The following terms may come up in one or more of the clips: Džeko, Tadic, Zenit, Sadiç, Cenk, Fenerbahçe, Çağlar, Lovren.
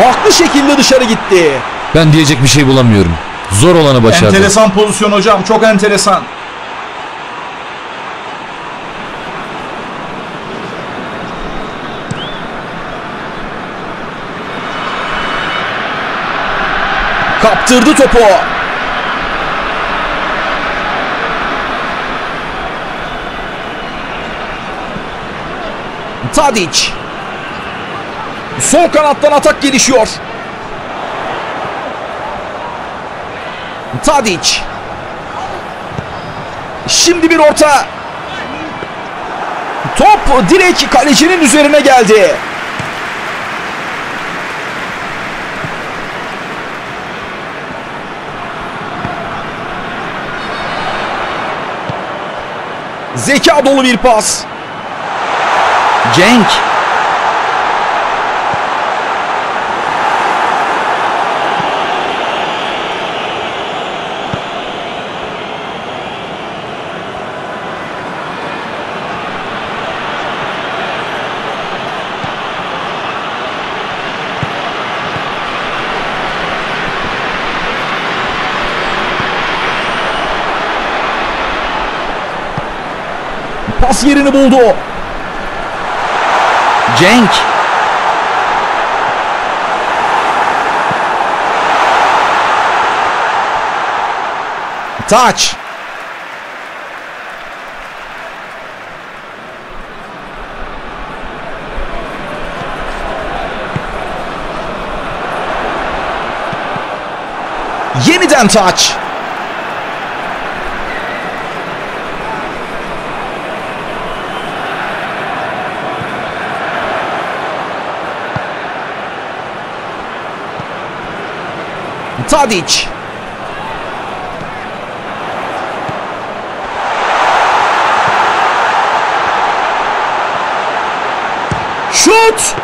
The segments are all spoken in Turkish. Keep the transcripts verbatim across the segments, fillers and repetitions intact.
farklı şekilde dışarı gitti. Ben diyecek bir şey bulamıyorum. Zor olanı başardı. Enteresan pozisyon hocam, çok enteresan. Kaptırdı topu. Tadic. Sol kanattan atak gelişiyor. Tadic. Şimdi bir orta. Top direkt kalecinin üzerine geldi. Zeka dolu bir pas. Cenk. Pas yerini buldu. Cenk. Taç. Yeniden taç. Tadic. Şut.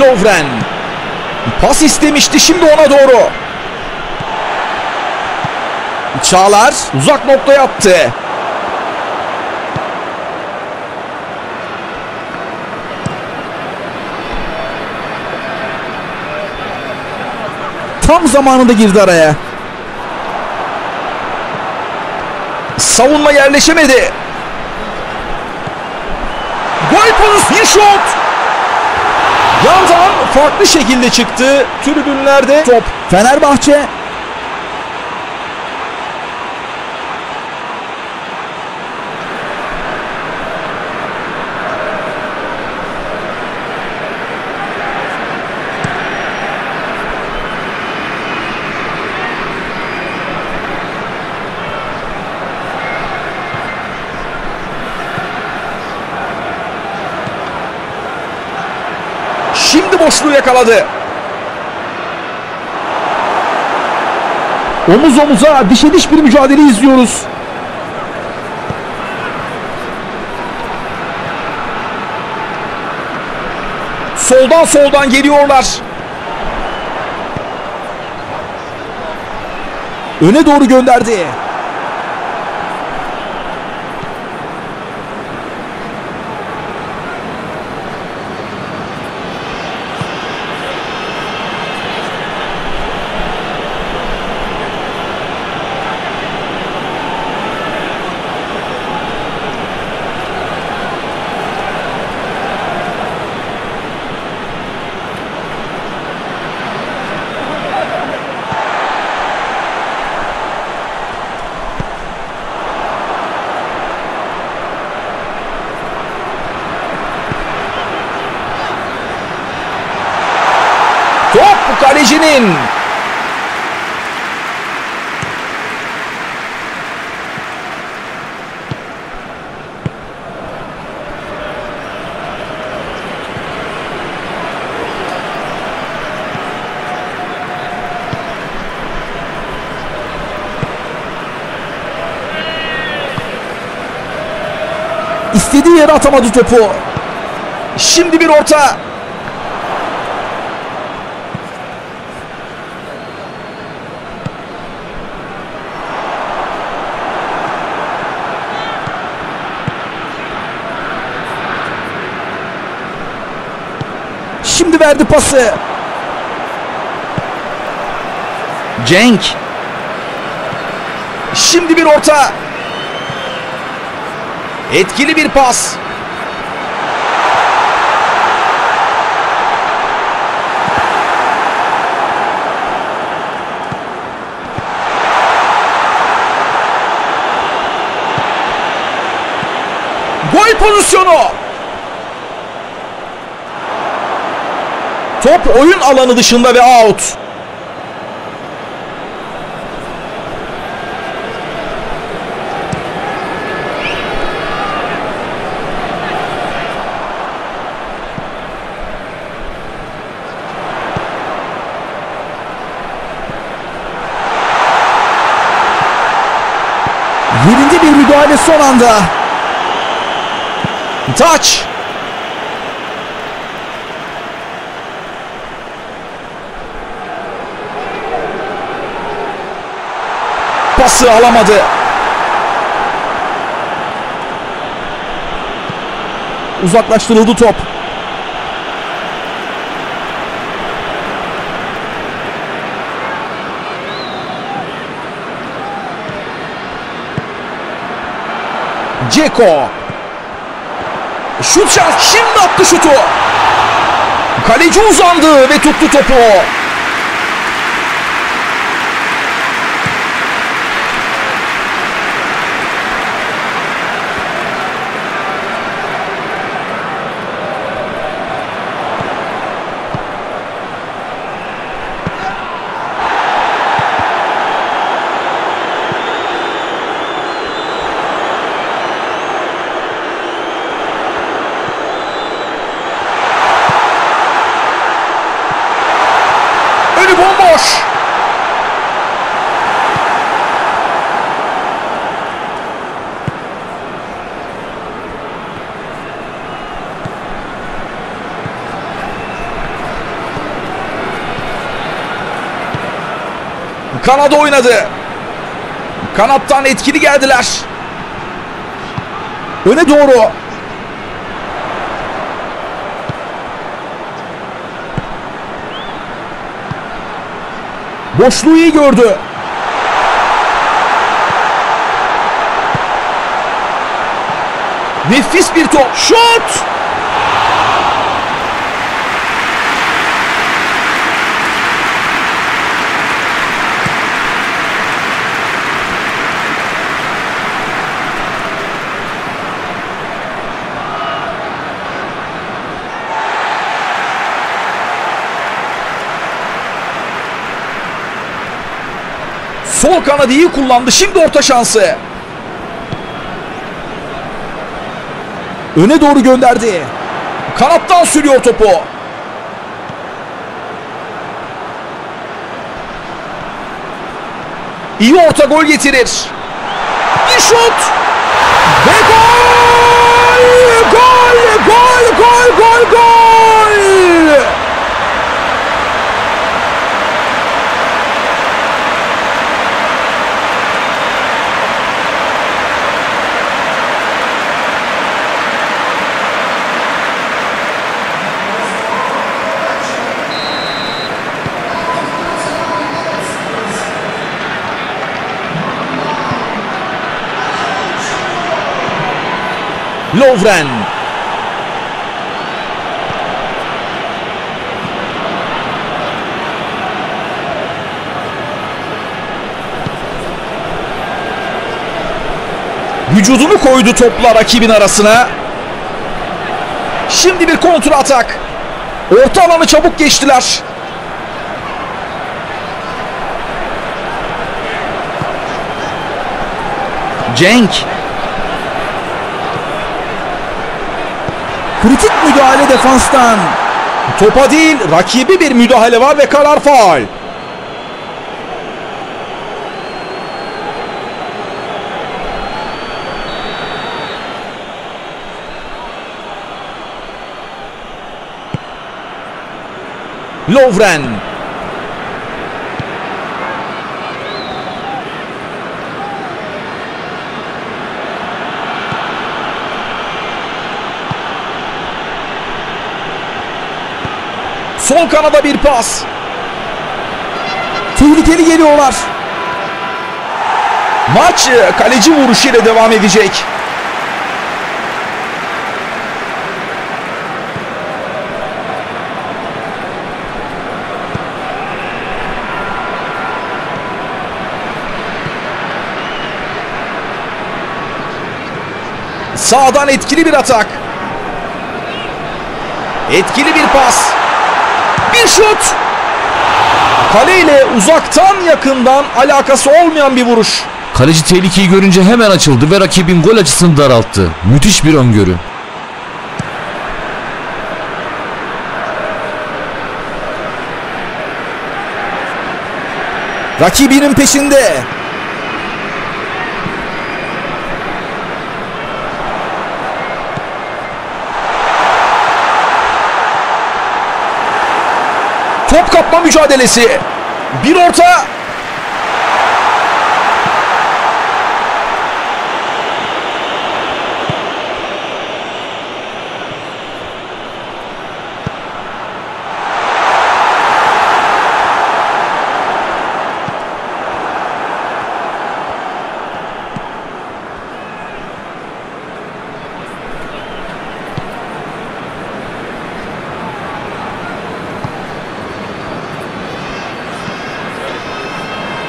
Lovren. Pas istemişti, şimdi ona doğru. Çağlar uzak nokta yaptı. Tam zamanında girdi araya. Savunma yerleşemedi. Gol pozisyonu, bir şut. Yandan farklı şekilde çıktı. Tribünlerde top Fenerbahçe. Şimdi boşluğu yakaladı. Omuz omuza, dişe diş bir mücadele izliyoruz. Soldan soldan geliyorlar. Öne doğru gönderdi. Kalecinin istediği yere atamadı topu. Şimdi bir orta. verdi pası. Cenk. Şimdi bir orta. Etkili bir pas. Gol pozisyonu. Top oyun alanı dışında ve out. Yerinde bir müdahale son anda. Taç. Pası alamadı. Uzaklaştırıldı top. Džeko. Şut şans. Şimdi attı şutu. Kaleci uzandı ve tuttu topu. Kanada oynadı. Kanattan etkili geldiler. Öne doğru. Boşluğu iyi gördü. Nefis bir top. Şut! Sol kanadı iyi kullandı. Şimdi orta şansı. Öne doğru gönderdi. Kanattan sürüyor topu. İyi orta gol getirir. Bir şut. Ve gol! Gol! Gol! Gol! Gol! Gol! Lovren. Vücudunu koydu topla rakibin arasına. Şimdi bir kontra atak. Orta alanı çabuk geçtiler. Cenk. Kritik müdahale defanstan. Topa değil, rakibi bir müdahale var ve karar faul. Lovren. Sol kanada bir pas. Tehlikeli geliyorlar. Maç kaleci vuruşuyla devam edecek. Sağdan etkili bir atak. Etkili bir pas. Bir şut. Kaleyle uzaktan yakından alakası olmayan bir vuruş. Kaleci tehlikeyi görünce hemen açıldı ve rakibin gol açısını daralttı. Müthiş bir öngörü. Rakibinin peşinde. Top kapma mücadelesi. Bir orta.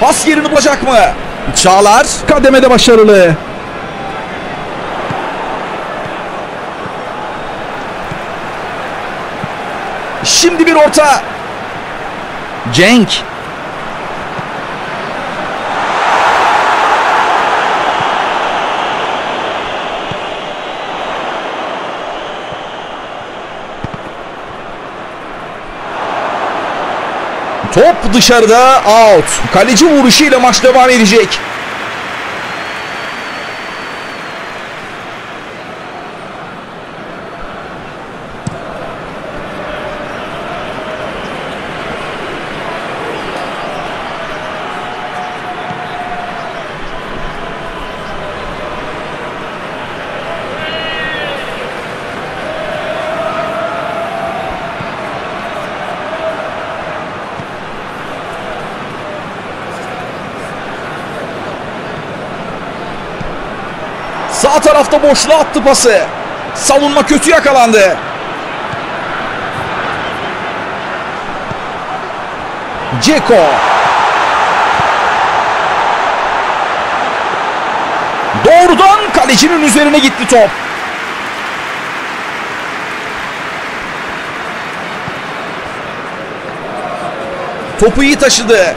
Pas yerini bulacak mı? Çağlar kademede başarılı. Şimdi bir orta. Cenk. Top dışarıda, out. Kaleci vuruşuyla maç devam edecek. Sağ tarafta boşluğa attı pası. Savunma kötü yakalandı. Džeko. Doğrudan kalecinin üzerine gitti top. Topu iyi taşıdı.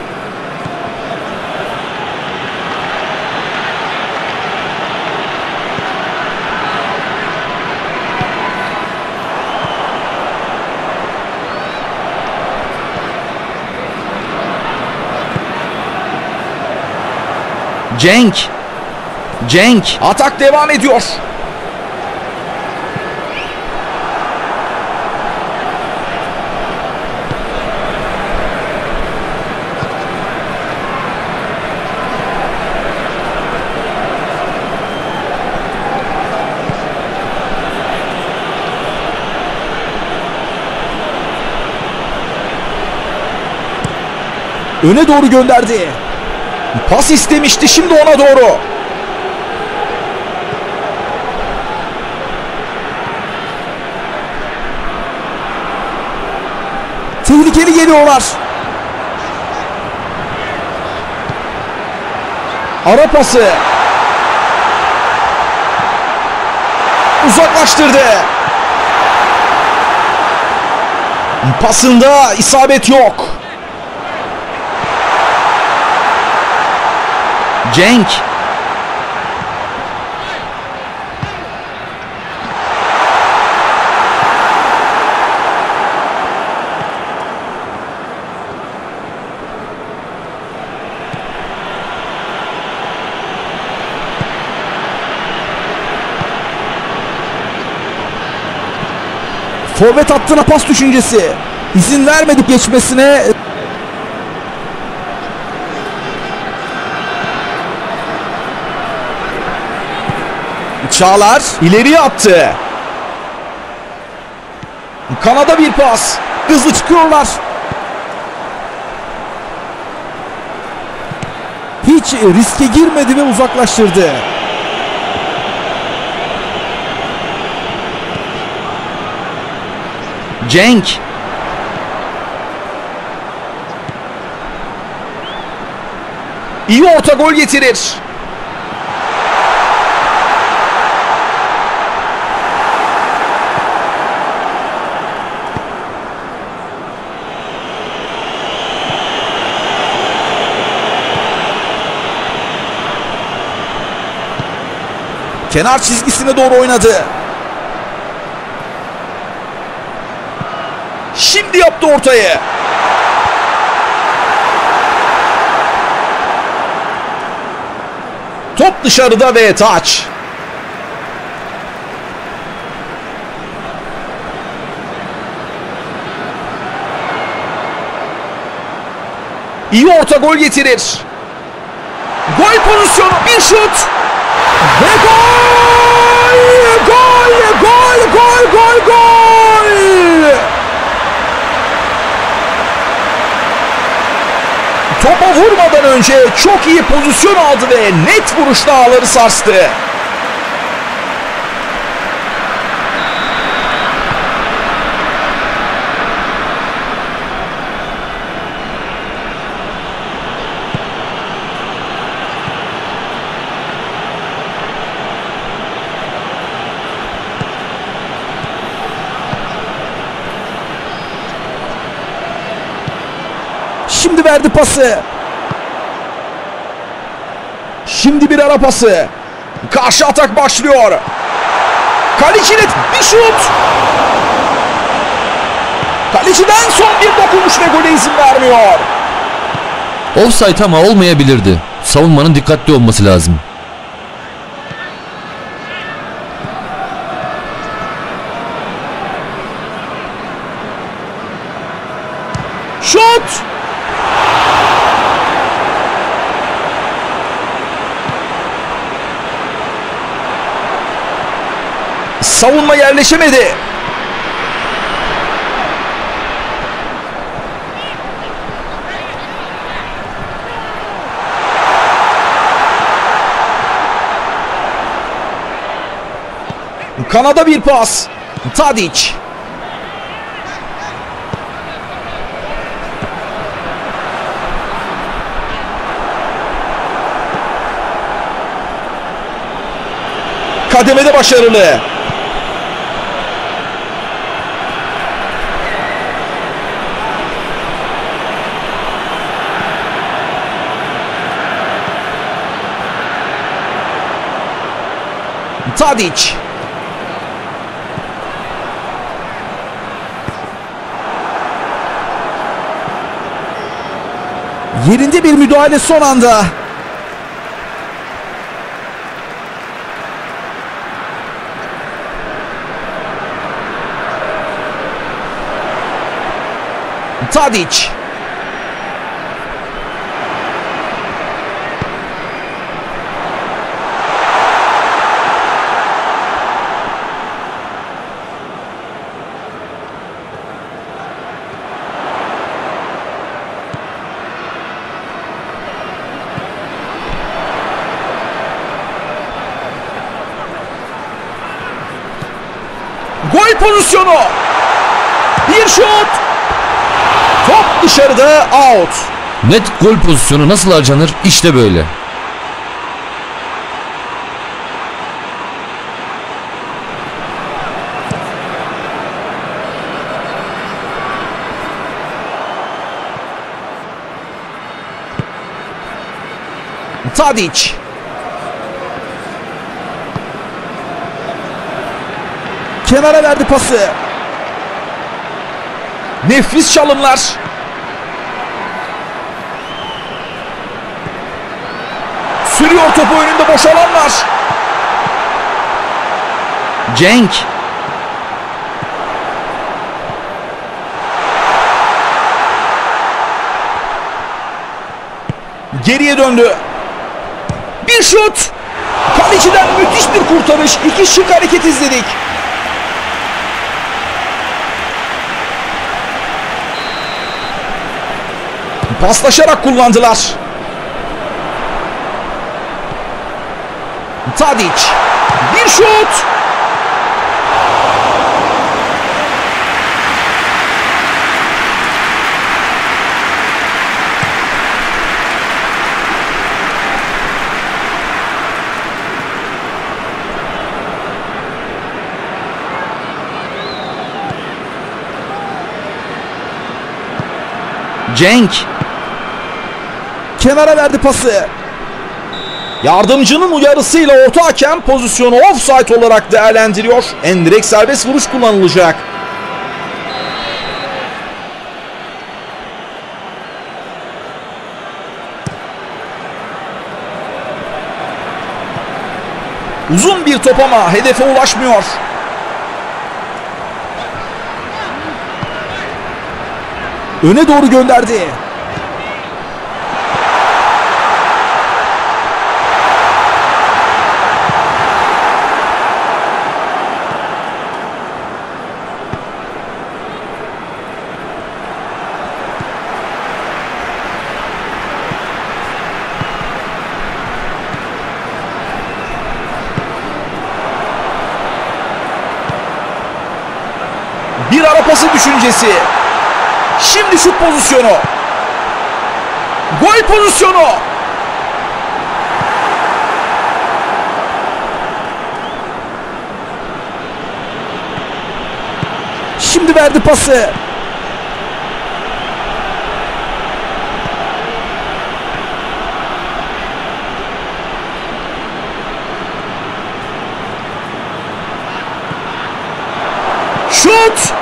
Cenk. Cenk. Atak devam ediyor. Öne doğru gönderdi. Pas istemişti, şimdi ona doğru. Tehlikeli geliyorlar. Ara pası. Uzaklaştırdı. Pasında isabet yok. Cenk. Forvet hattına pas düşüncesi. İzin vermedik geçmesine. Çağlar ileriye attı. Kanada bir pas. hızlı çıkıyorlar. Hiç riske girmedi ve uzaklaştırdı. Cenk. İyi orta, gol getirir. Kenar çizgisine doğru oynadı. Şimdi yaptı ortayı. Top dışarıda ve taç. İyi orta, gol getirir. Gol pozisyonu, bir şut. Ve gol! Gol! Gol! Gol! Gol! Gol! Topa vurmadan önce çok iyi pozisyon aldı ve net vuruşla ağları sarstı. Şimdi verdi pası. Şimdi bir ara pası. Karşı atak başlıyor. Kaleci'nin bir şut. Kaleci'den son bir dokunuş ve gole izin vermiyor. Ofsayt ama olmayabilirdi. Savunmanın dikkatli olması lazım. Şut. Savunma yerleşemedi. Kanada bir pas. Tadic. Kademede başarılı. Sadiç. Yerinde bir müdahale son anda. Tadic. Gol pozisyonu. Bir şut. Top dışarıda, out. Net gol pozisyonu nasıl harcanır? İşte böyle. Tadic. Kenara verdi pası. Nefis çalımlar. Sürüyor topu, önünde boş alan var. Cenk. Geriye döndü. Bir şut. Kaleciden müthiş bir kurtarış. İki şık hareket izledik. Paslaşarak kullandılar. Tadic. Bir şut. Cenk. Kenara verdi pası. Yardımcının uyarısıyla orta hakem pozisyonu offside olarak değerlendiriyor. Endirekt serbest vuruş kullanılacak. Uzun bir top ama hedefe ulaşmıyor. Öne doğru gönderdi. Bir ara pası düşüncesi. Şimdi şut pozisyonu. Gol pozisyonu. Şimdi verdi pası. Şut.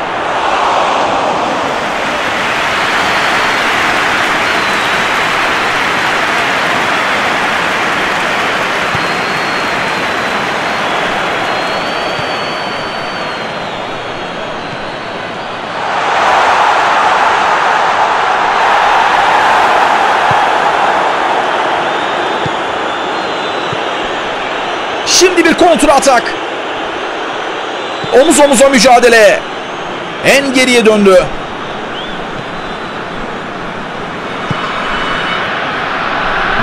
Şimdi bir kontra atak. Omuz omuza mücadele. En geriye döndü.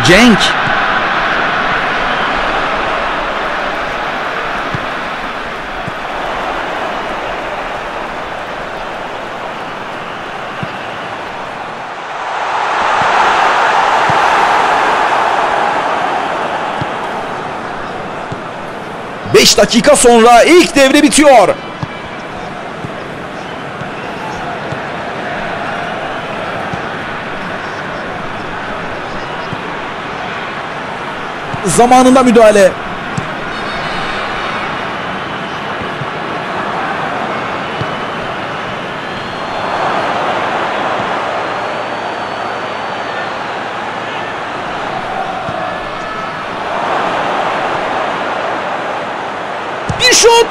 Cenk. beş dakika sonra ilk devre bitiyor. Zamanında müdahale. Bir şut.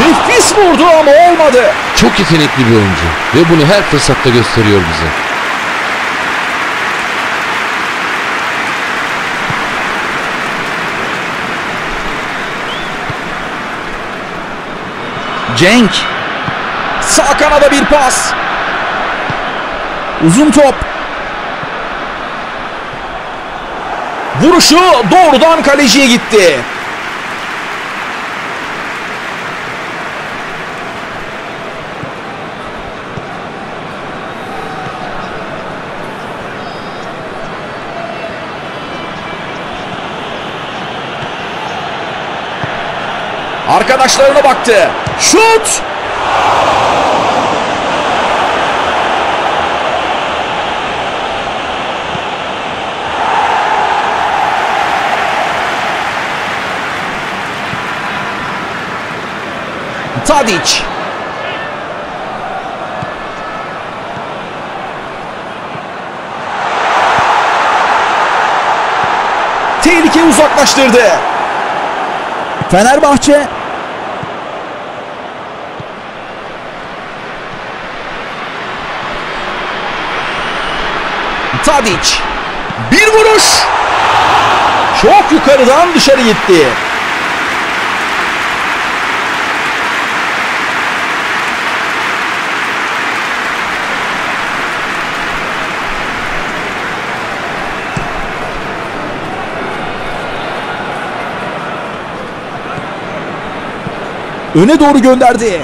Nefis vurdu ama olmadı. Çok yetenekli bir oyuncu ve bunu her fırsatta gösteriyor bize. Cenk. Sağ kanada bir pas. Uzun top. Vuruşu doğrudan kaleciye gitti. Arkadaşlarına baktı. Şut! Tadic. Tehlikeyi uzaklaştırdı. Fenerbahçe Sadiç. Bir vuruş. Çok yukarıdan dışarı gitti. Öne doğru gönderdi.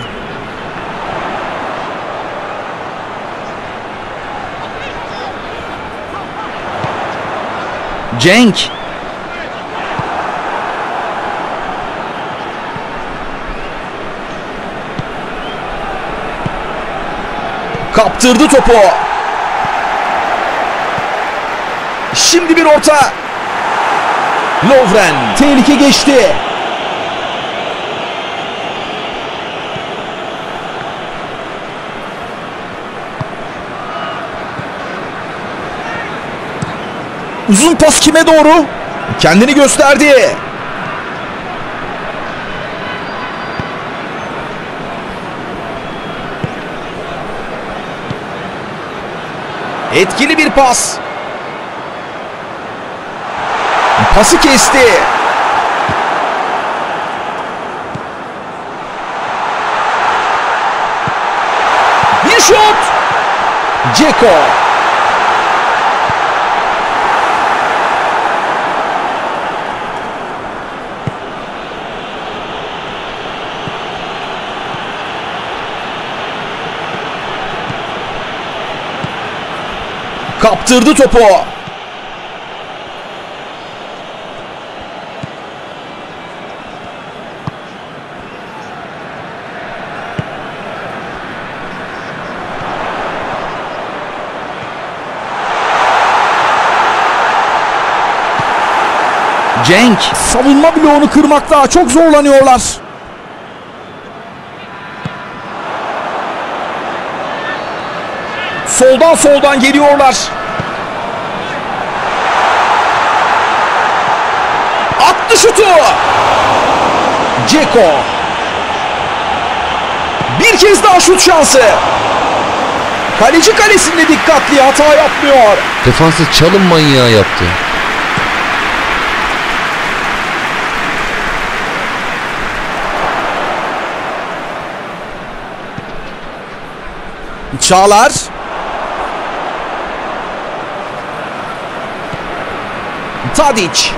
Cenk. Kaptırdı topu. Şimdi bir orta. Lovren. Tehlike geçti. Uzun pas kime doğru? Kendini gösterdi. Etkili bir pas. Pası kesti. Bir şut. Džeko. Kaptırdı topu. Cenk. Savunma bloğunu kırmakta çok zorlanıyorlar. Soldan soldan geliyorlar. Attı şutu. Džeko. Bir kez daha şut şansı. Kaleci kalesinde dikkatli, hata yapmıyor. Defansı çalım manyağı yaptı. Çağlar. Tadic.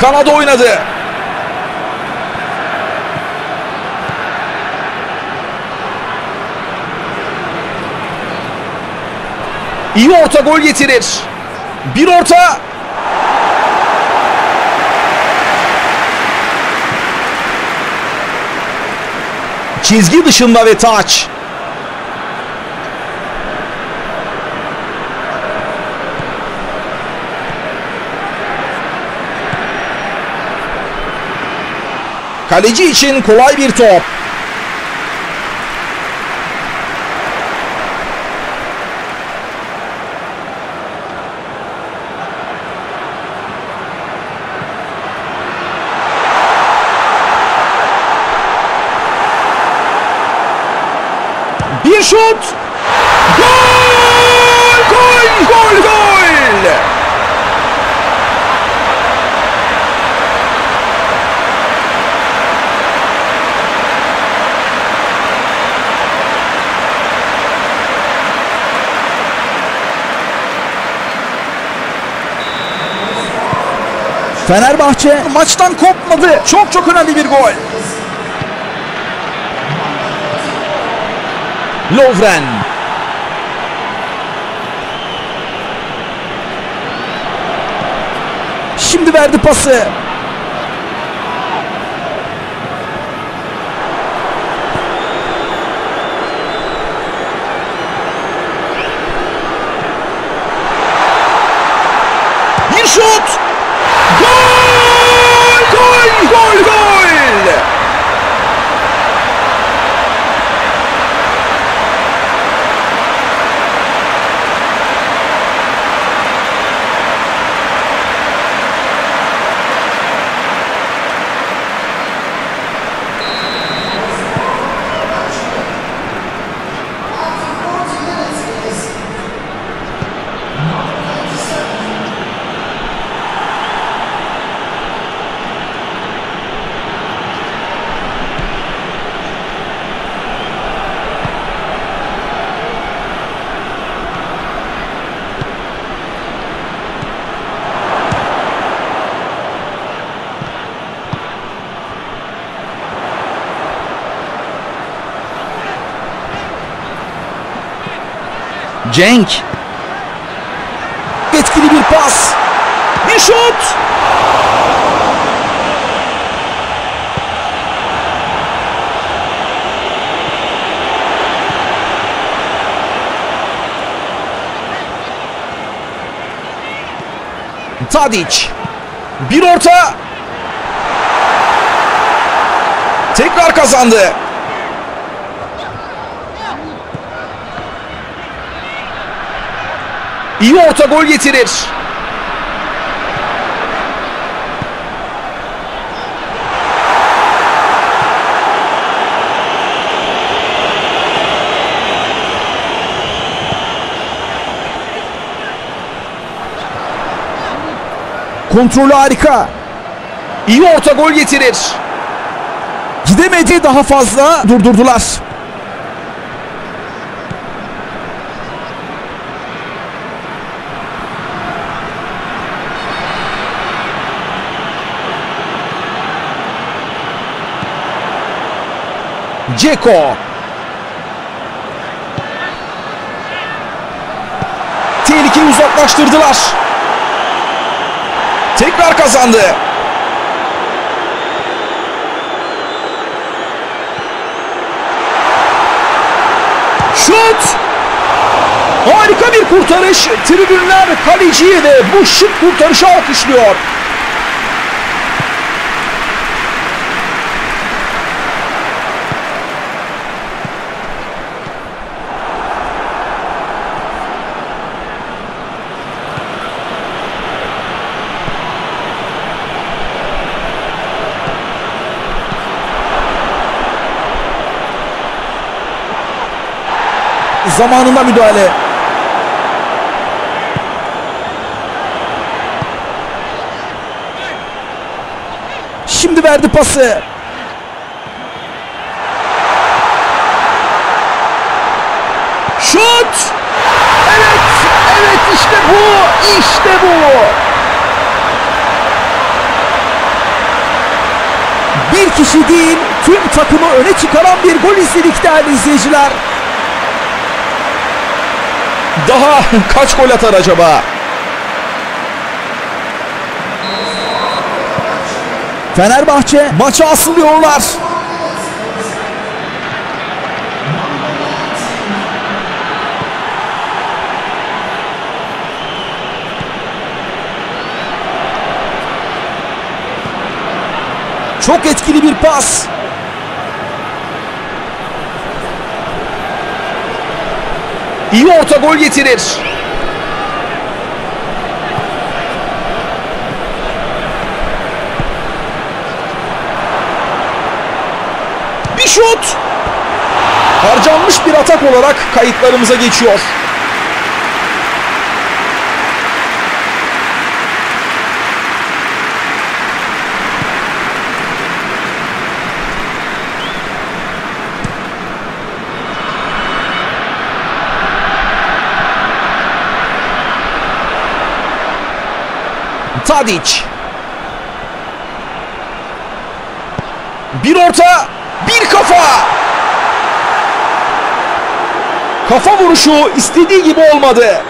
Kanada oynadı. İyi orta gol getirir. Bir orta. Çizgi dışında ve taç. Kaleci için kolay bir top. Bir şut. Gol! Gol! Gol! Gol! Fenerbahçe maçtan kopmadı. Çok çok önemli bir gol. Lovren. Şimdi verdi pası. Bir şut. Gol! Gol! Gol! Gol! Cenk. Etkili bir pas. Bir şut. Tadic. Bir orta. Tekrar kazandı. İyi orta gol getirir. Kontrolü harika. İyi orta gol getirir. Gidemedi, daha fazla durdurdular. Džeko. Tehlikeyi uzaklaştırdılar. Tekrar kazandı. Şut. Harika bir kurtarış. Tribünler kaleciyi de bu şık kurtarışı alkışlıyor. Zamanında müdahale. Şimdi verdi pası. Şut! Evet! Evet, işte bu! İşte bu! Bir kişi değil, tüm takımı öne çıkaran bir gol izledik değerli izleyiciler. Daha kaç gol atar acaba? Fenerbahçe maça asılıyorlar. Çok etkili bir pas. İyi orta gol getirir. Bir şut. Harcanmış bir atak olarak kayıtlarımıza geçiyor. Sadiç. Bir orta, bir kafa. Kafa vuruşu istediği gibi olmadı.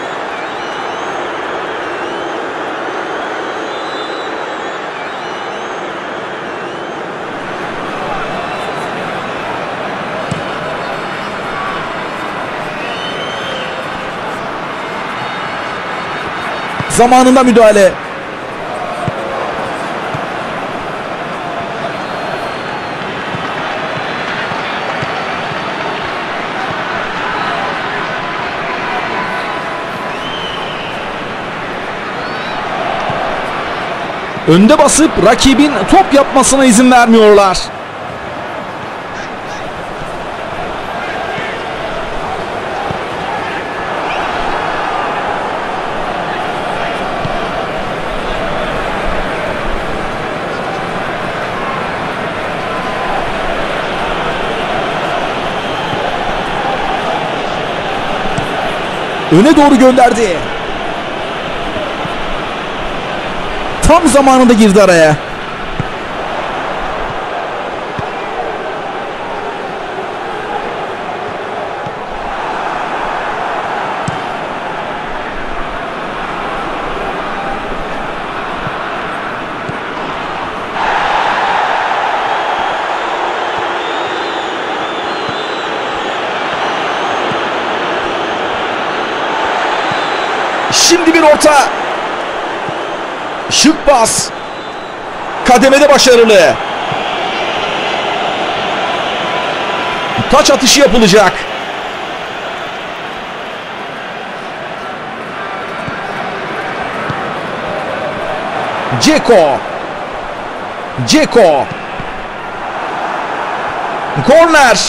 Zamanında müdahale. Önde basıp rakibin top yapmasına izin vermiyorlar. Öne doğru gönderdi. Tam zamanında girdi araya. Şimdi bir orta. Şık bas. Kademede başarılı. Taç atışı yapılacak. Džeko. Džeko. Korner.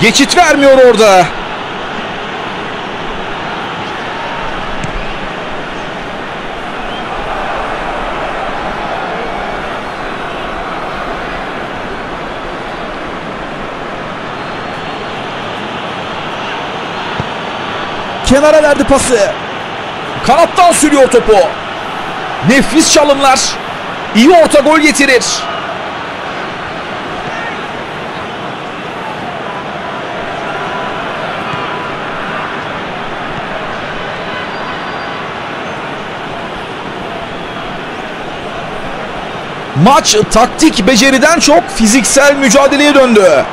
Geçit vermiyor orada. Kenara verdi pası. Kanattan sürüyor topu. Nefis çalımlar. İyi orta gol getirir. Maç taktik beceriden çok fiziksel mücadeleye döndü.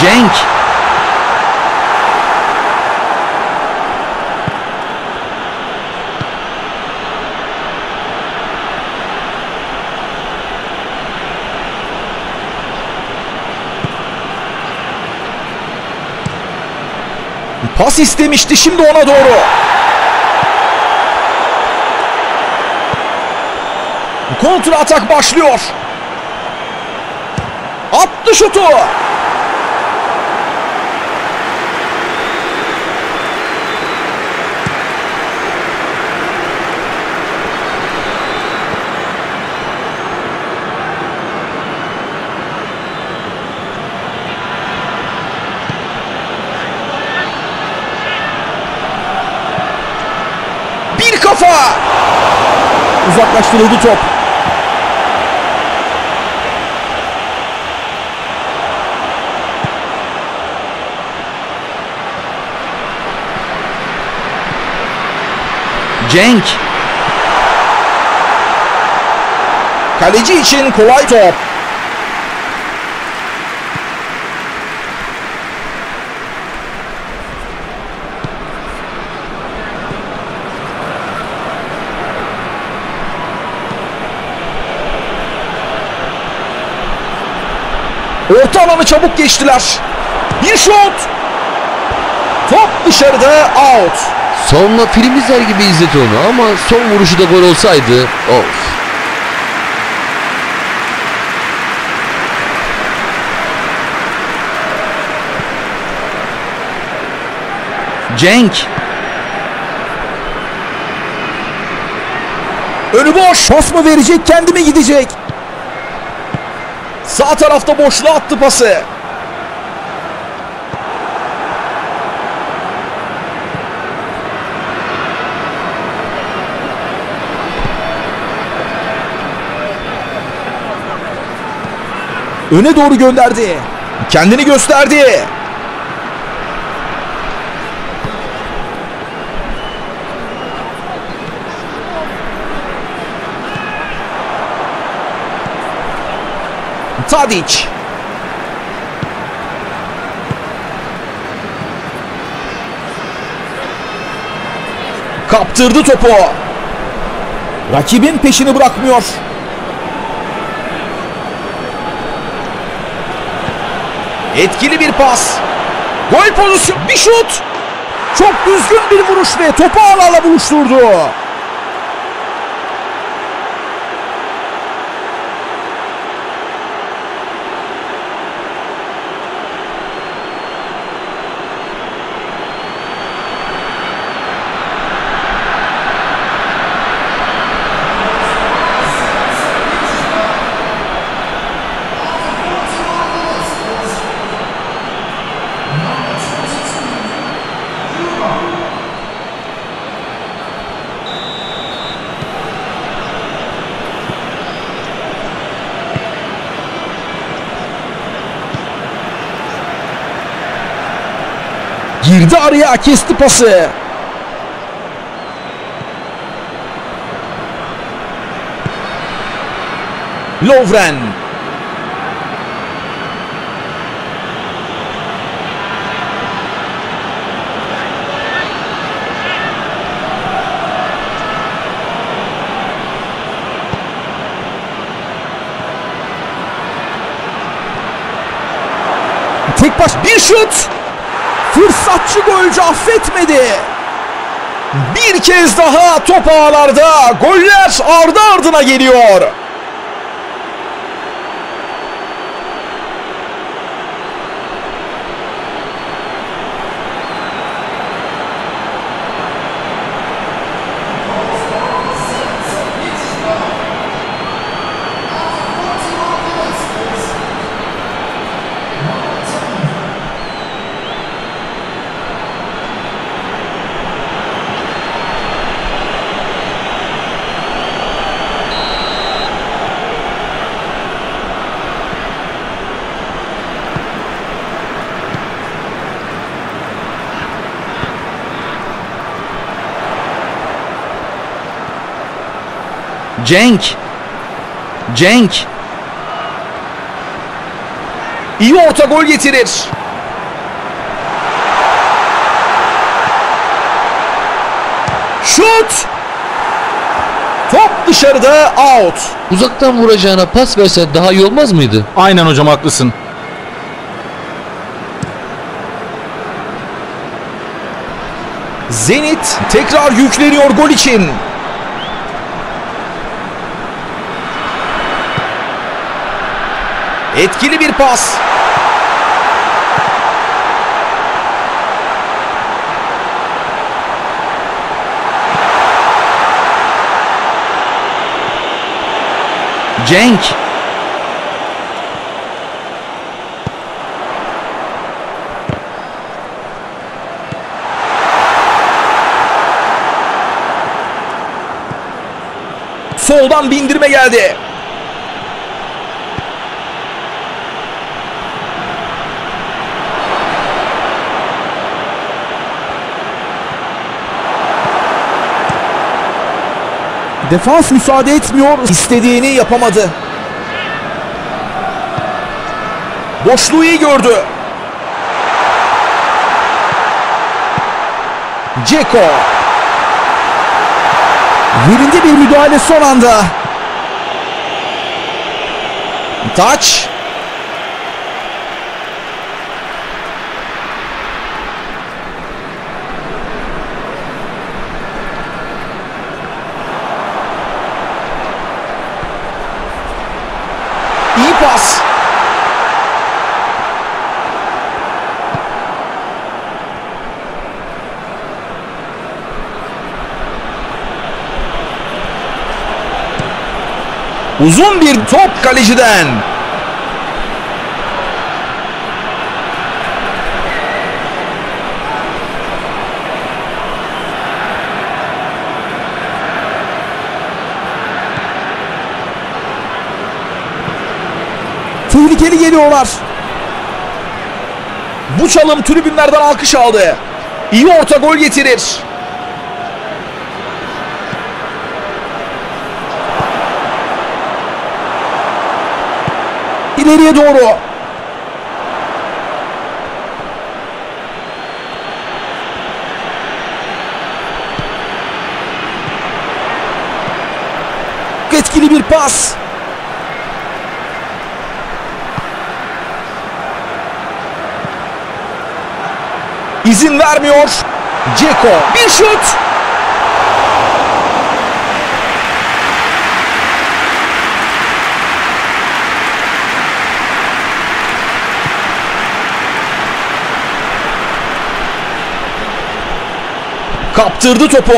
Cenk. Pas istemişti, şimdi ona doğru. Kontra atak başlıyor. Attı şutu. Uzaklaştırıldı top. Cenk. Kaleci için kolay top. Orta alanı çabuk geçtiler. Bir şut. Top dışarıda, out. Savunma film izler gibi izledi onu ama son vuruşu da gol olsaydı. Of. Cenk. Önü boş. Pas mı verecek, kendi mi gidecek? Sağ tarafta boşluğa attı pası. Öne doğru gönderdi. Kendini gösterdi. Sadiç. Kaptırdı topu. Rakibin peşini bırakmıyor. Etkili bir pas. Gol pozisyonu. Bir şut. Çok düzgün bir vuruş ve topu ağlarla buluşturdu. Girdi araya, kesti pası. Lovren. Tek baş bir şut. Fırsatçı golcü affetmedi. Bir kez daha top ağlarda. Goller ardı ardına geliyor. Cenk. Cenk. İyi orta, gol getirir. Şut. Top dışarıda, out. Uzaktan vuracağına pas verse daha iyi olmaz mıydı? Aynen hocam, haklısın. Zenit tekrar yükleniyor gol için. Etkili bir pas. Cenk. Soldan bindirme geldi. Defans müsaade etmiyor. İstediğini yapamadı. Boşluğu iyi gördü. Džeko. Yerinde bir müdahale son anda. Taç. Uzun bir top kaleciden. Tehlikeli geliyorlar. Bu çalım tribünlerden alkış aldı. İyi orta, gol getirir. İleriye doğru. Etkili bir pas. İzin vermiyor. Džeko. Bir şut. Kaptırdı topu.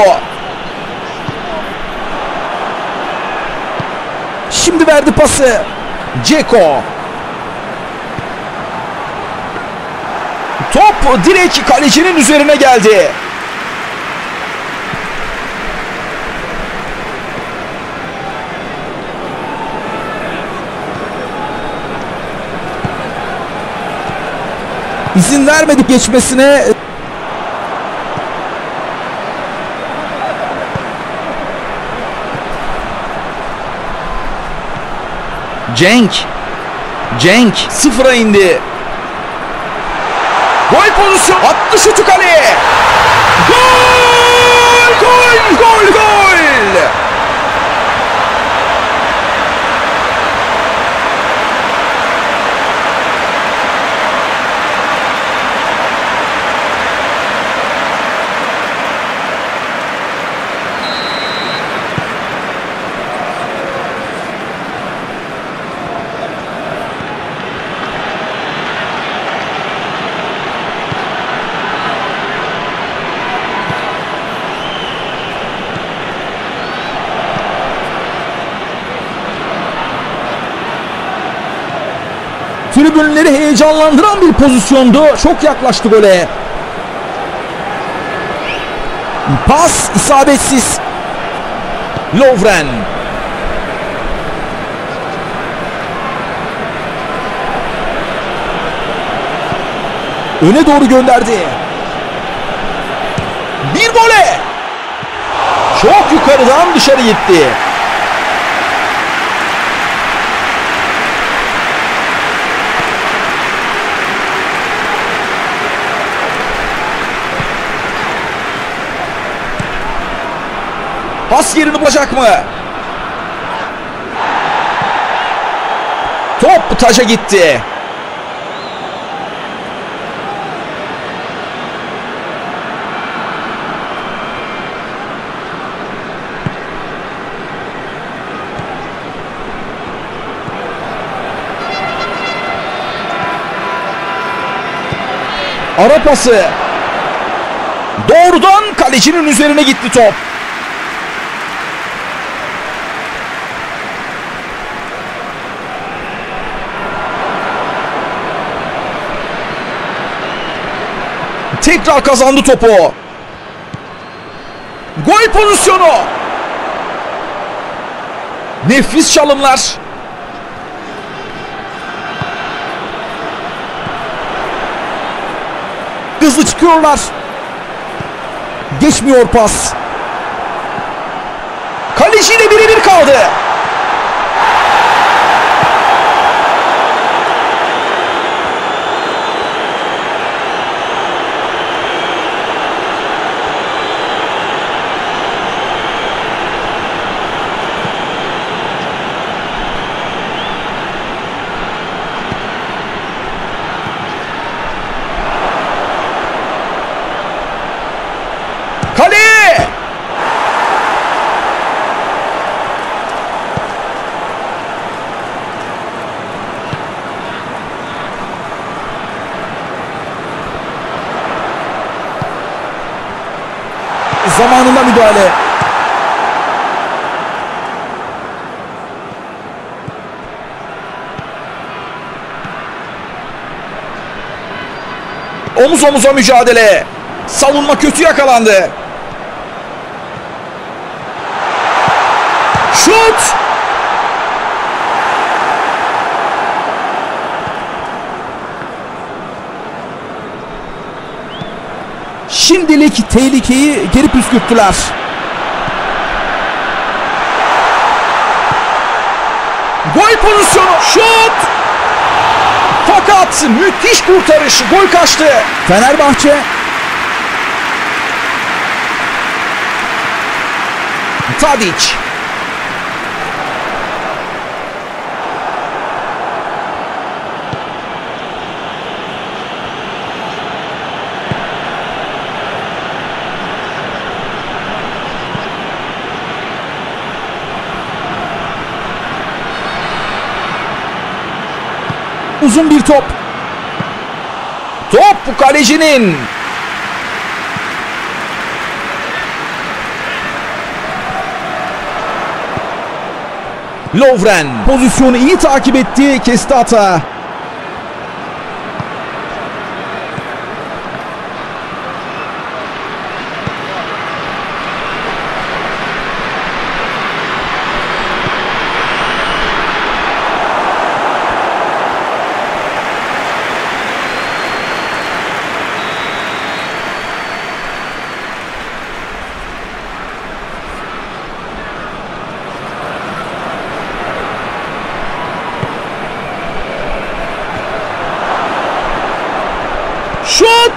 Şimdi verdi pası. Džeko. Top direkt kalecinin üzerine geldi. İzin vermedik geçmesine. Cenk. Cenk sıfıra indi. Gol pozisyonu. Attı şutu kaleye. Gol! Gol! Gol! Gol! Tribünleri heyecanlandıran bir pozisyondu. Çok yaklaştı gole. Pas isabetsiz. Lovren. Öne doğru gönderdi. Bir gole. Çok yukarıdan dışarı gitti. Pas yerini bulacak mı? Top taca gitti. Ara pası. Doğrudan kalecinin üzerine gitti top. Tekrar kazandı topu. Gol pozisyonu. Nefis çalımlar. Hızlı çıkıyorlar. Geçmiyor pas. Kaleciyle birebir kaldı. Zamanında müdahale. Omuz omuza mücadele. Savunma kötü yakalandı. Şut! Şimdilik tehlikeyi geri püskürttüler. Gol pozisyonu. Şut! Fakat müthiş kurtarış. Gol kaçtı. Fenerbahçe Tadic. Uzun bir top. Top bu kalecinin. Lovren pozisyonu iyi takip etti. Kesti hata.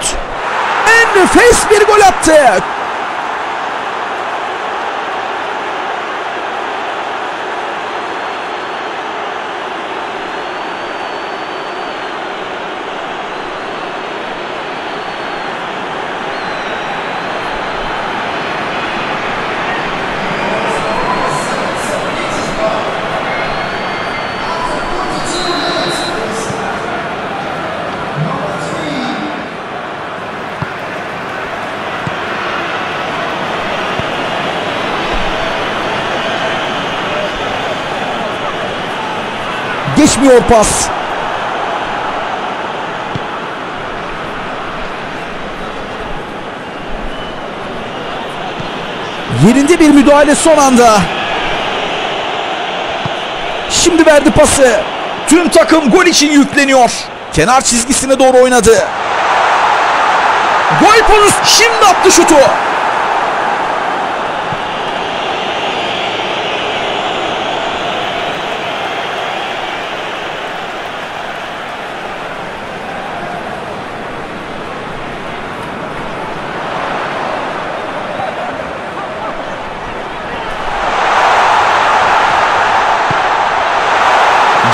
Sadiç en nefes bir gol attı. Geçmiyor pas. Yerinde bir müdahale son anda. Şimdi verdi pası. Tüm takım gol için yükleniyor. Kenar çizgisine doğru oynadı. Gol bonus şimdi attı şutu.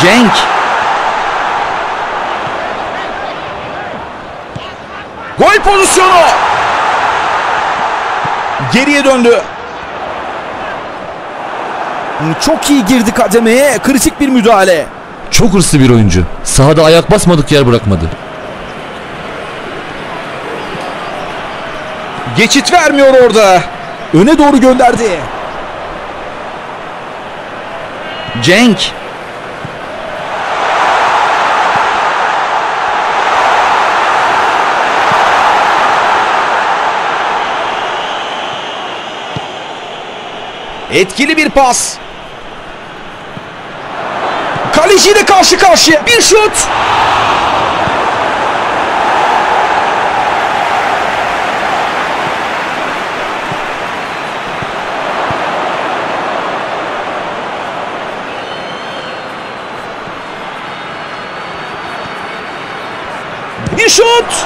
Cenk. Gol pozisyonu. Geriye döndü. Çok iyi girdi kademeye. Kritik bir müdahale. Çok hırslı bir oyuncu. Sahada ayak basmadık yer bırakmadı. Geçit vermiyor orada. Öne doğru gönderdi. Cenk. Etkili bir pas. Kaleciyle karşı karşıya. Bir şut. Bir şut.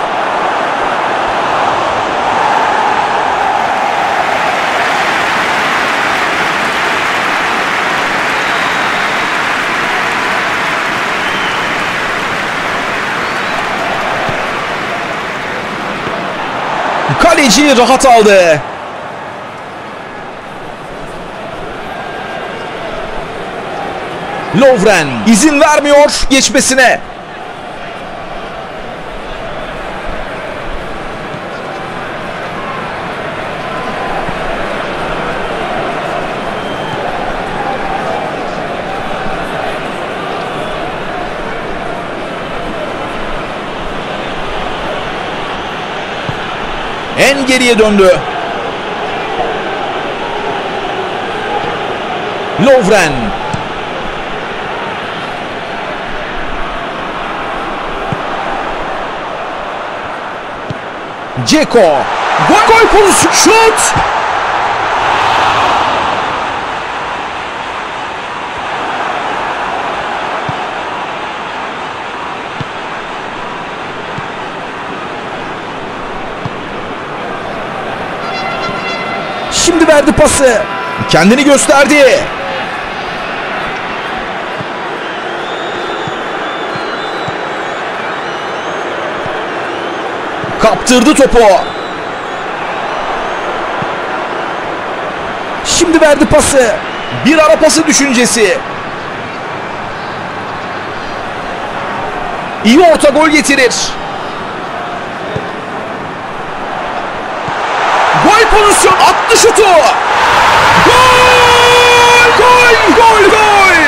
Kaleci rahat aldı. Lovren izin vermiyor geçmesine. En geriye döndü. Lovren. Džeko. Gol, gol pozisyonu. Şut. Şimdi verdi pası. Kendini gösterdi. Kaptırdı topu. Şimdi verdi pası. Bir ara pası düşüncesi. İyi orta gol getirir. Pozisyon attı şutu. Gol! Gol! Gol! Gol!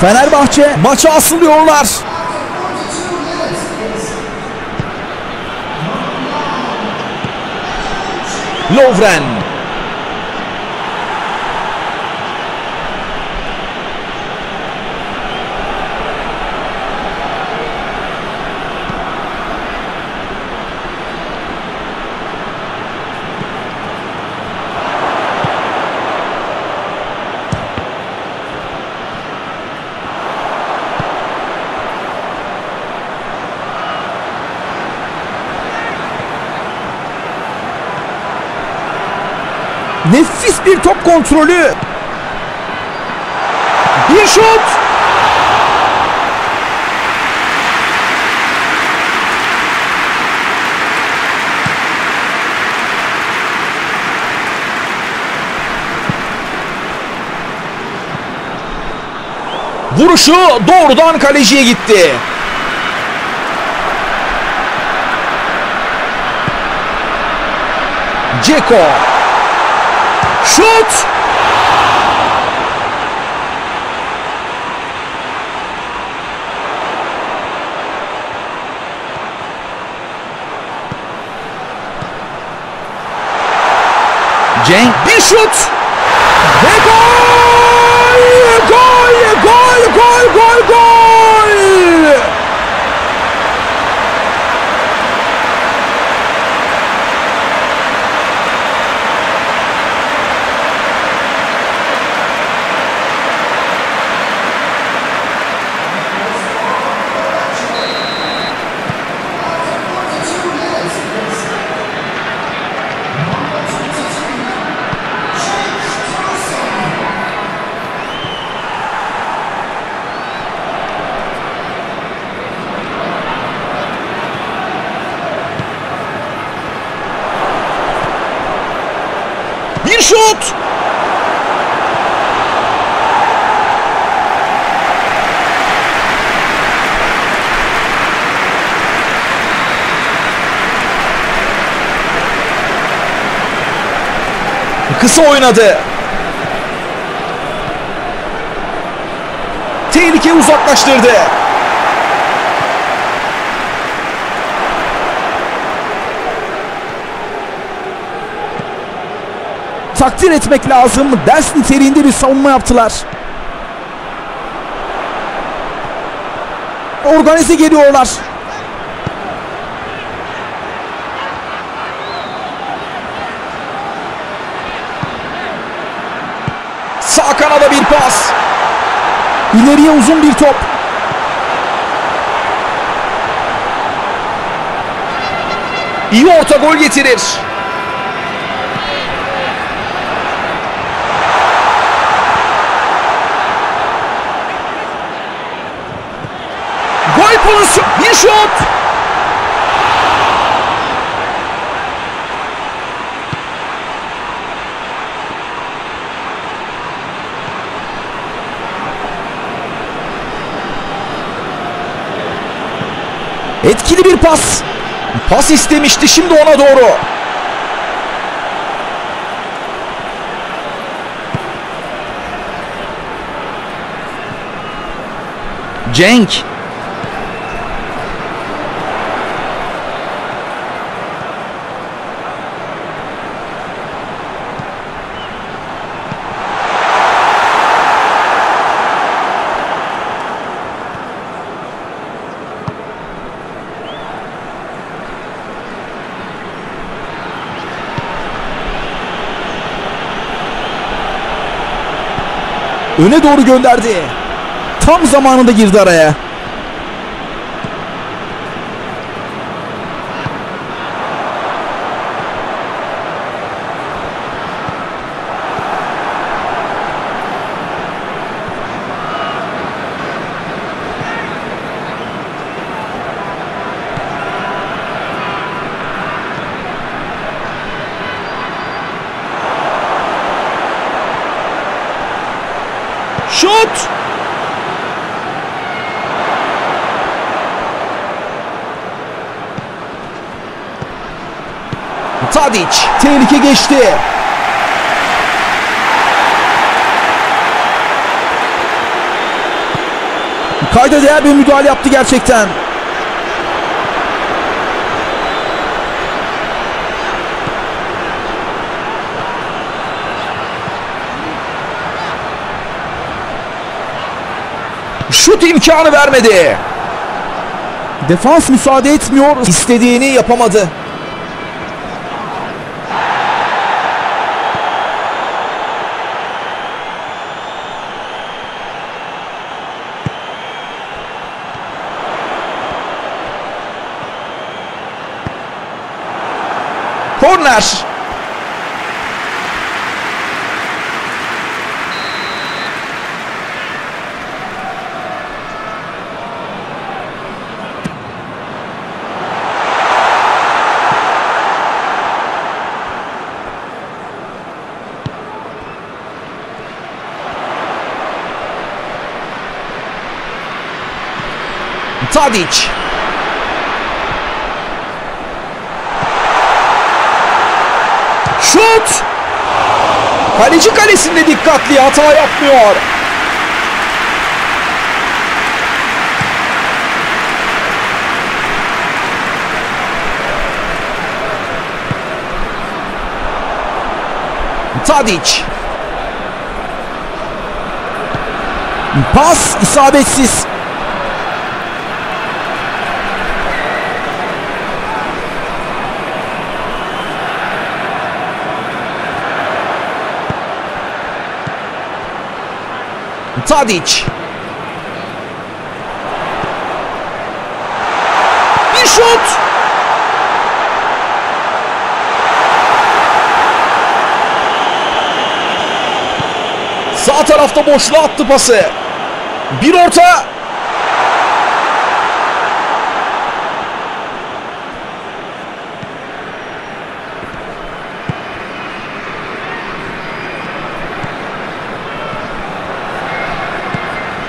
Fenerbahçe maça asılıyorlar. Lovren. Nefis bir top kontrolü. Bir şut. Vuruşu doğrudan kaleciye gitti. Džeko. Şut. Cenk bir şut. Ve gol! Gol! Gol! Gol! Gol! Gol! Şut. Kısa oynadı. Tehlike uzaklaştırdı. Takdir etmek lazım. Ders niteliğinde bir savunma yaptılar. Organize geliyorlar. Sağ kanada bir pas. İleriye uzun bir top. İyi orta gol getirir. Bir şut. Etkili bir pas. Pas istemişti, şimdi ona doğru. Cenk. Öne doğru gönderdi. Tam zamanında girdi araya. Şut! Tadic, tehlike geçti. Kayda değer bir müdahale yaptı gerçekten. Şut imkanı vermedi. Defans müsaade etmiyor. İstediğini yapamadı. Korner. Tadic. Şut. Kaleci kalesinde dikkatli, hata yapmıyor. Tadic. Pas isabetsiz. Tadic. Bir şut. Sağ tarafta boşluğa attı pası. Bir orta.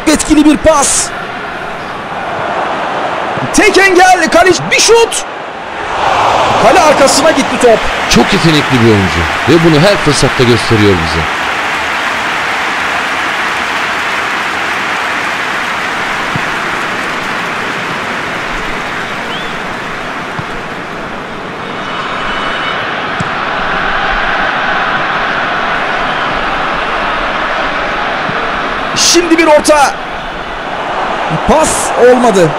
Etkili bir pas. Tek engel kaleci. Bir şut. Kale arkasına gitti top. Çok yetenekli bir oyuncu ve bunu her fırsatta gösteriyor bize. Şimdi bir orta. Pas olmadı.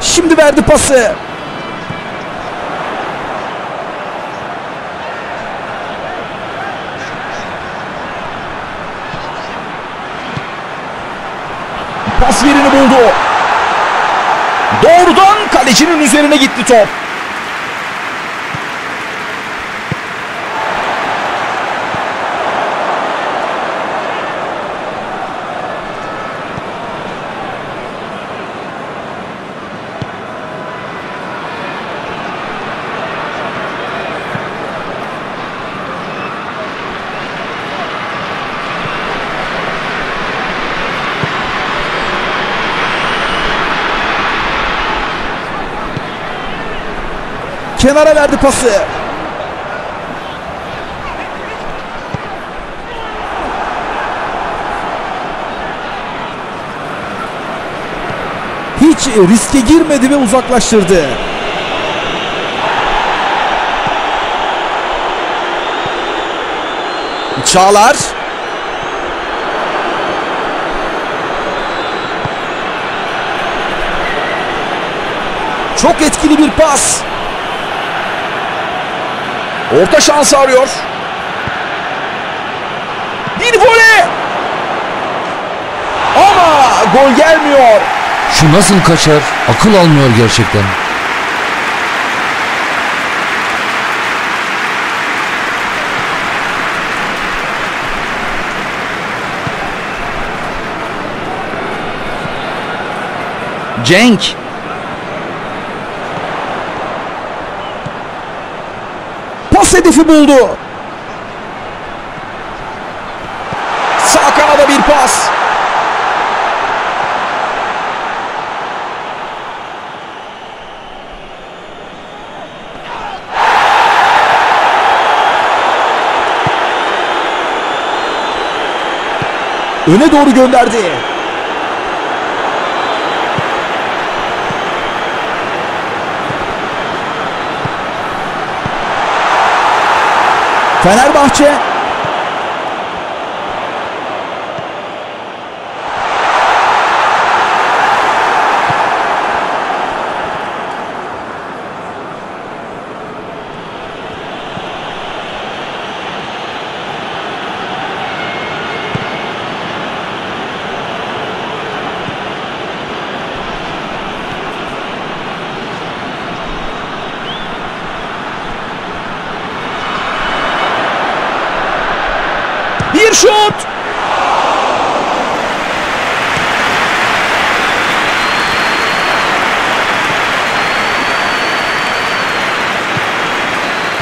Şimdi verdi pası. Pas yerini buldu. Doğrudan kalecinin üzerine gitti top. Kenara verdi pası. Hiç riske girmedi ve uzaklaştırdı. Çağlar. Çok etkili bir pas. Orta şansı arıyor. Bir voley. Ama gol gelmiyor. Şu nasıl kaçar? Akıl almıyor gerçekten. Cenk. Hedefi buldu. Sağ kanada bir pas. Öne doğru gönderdi. Fenerbahçe şut.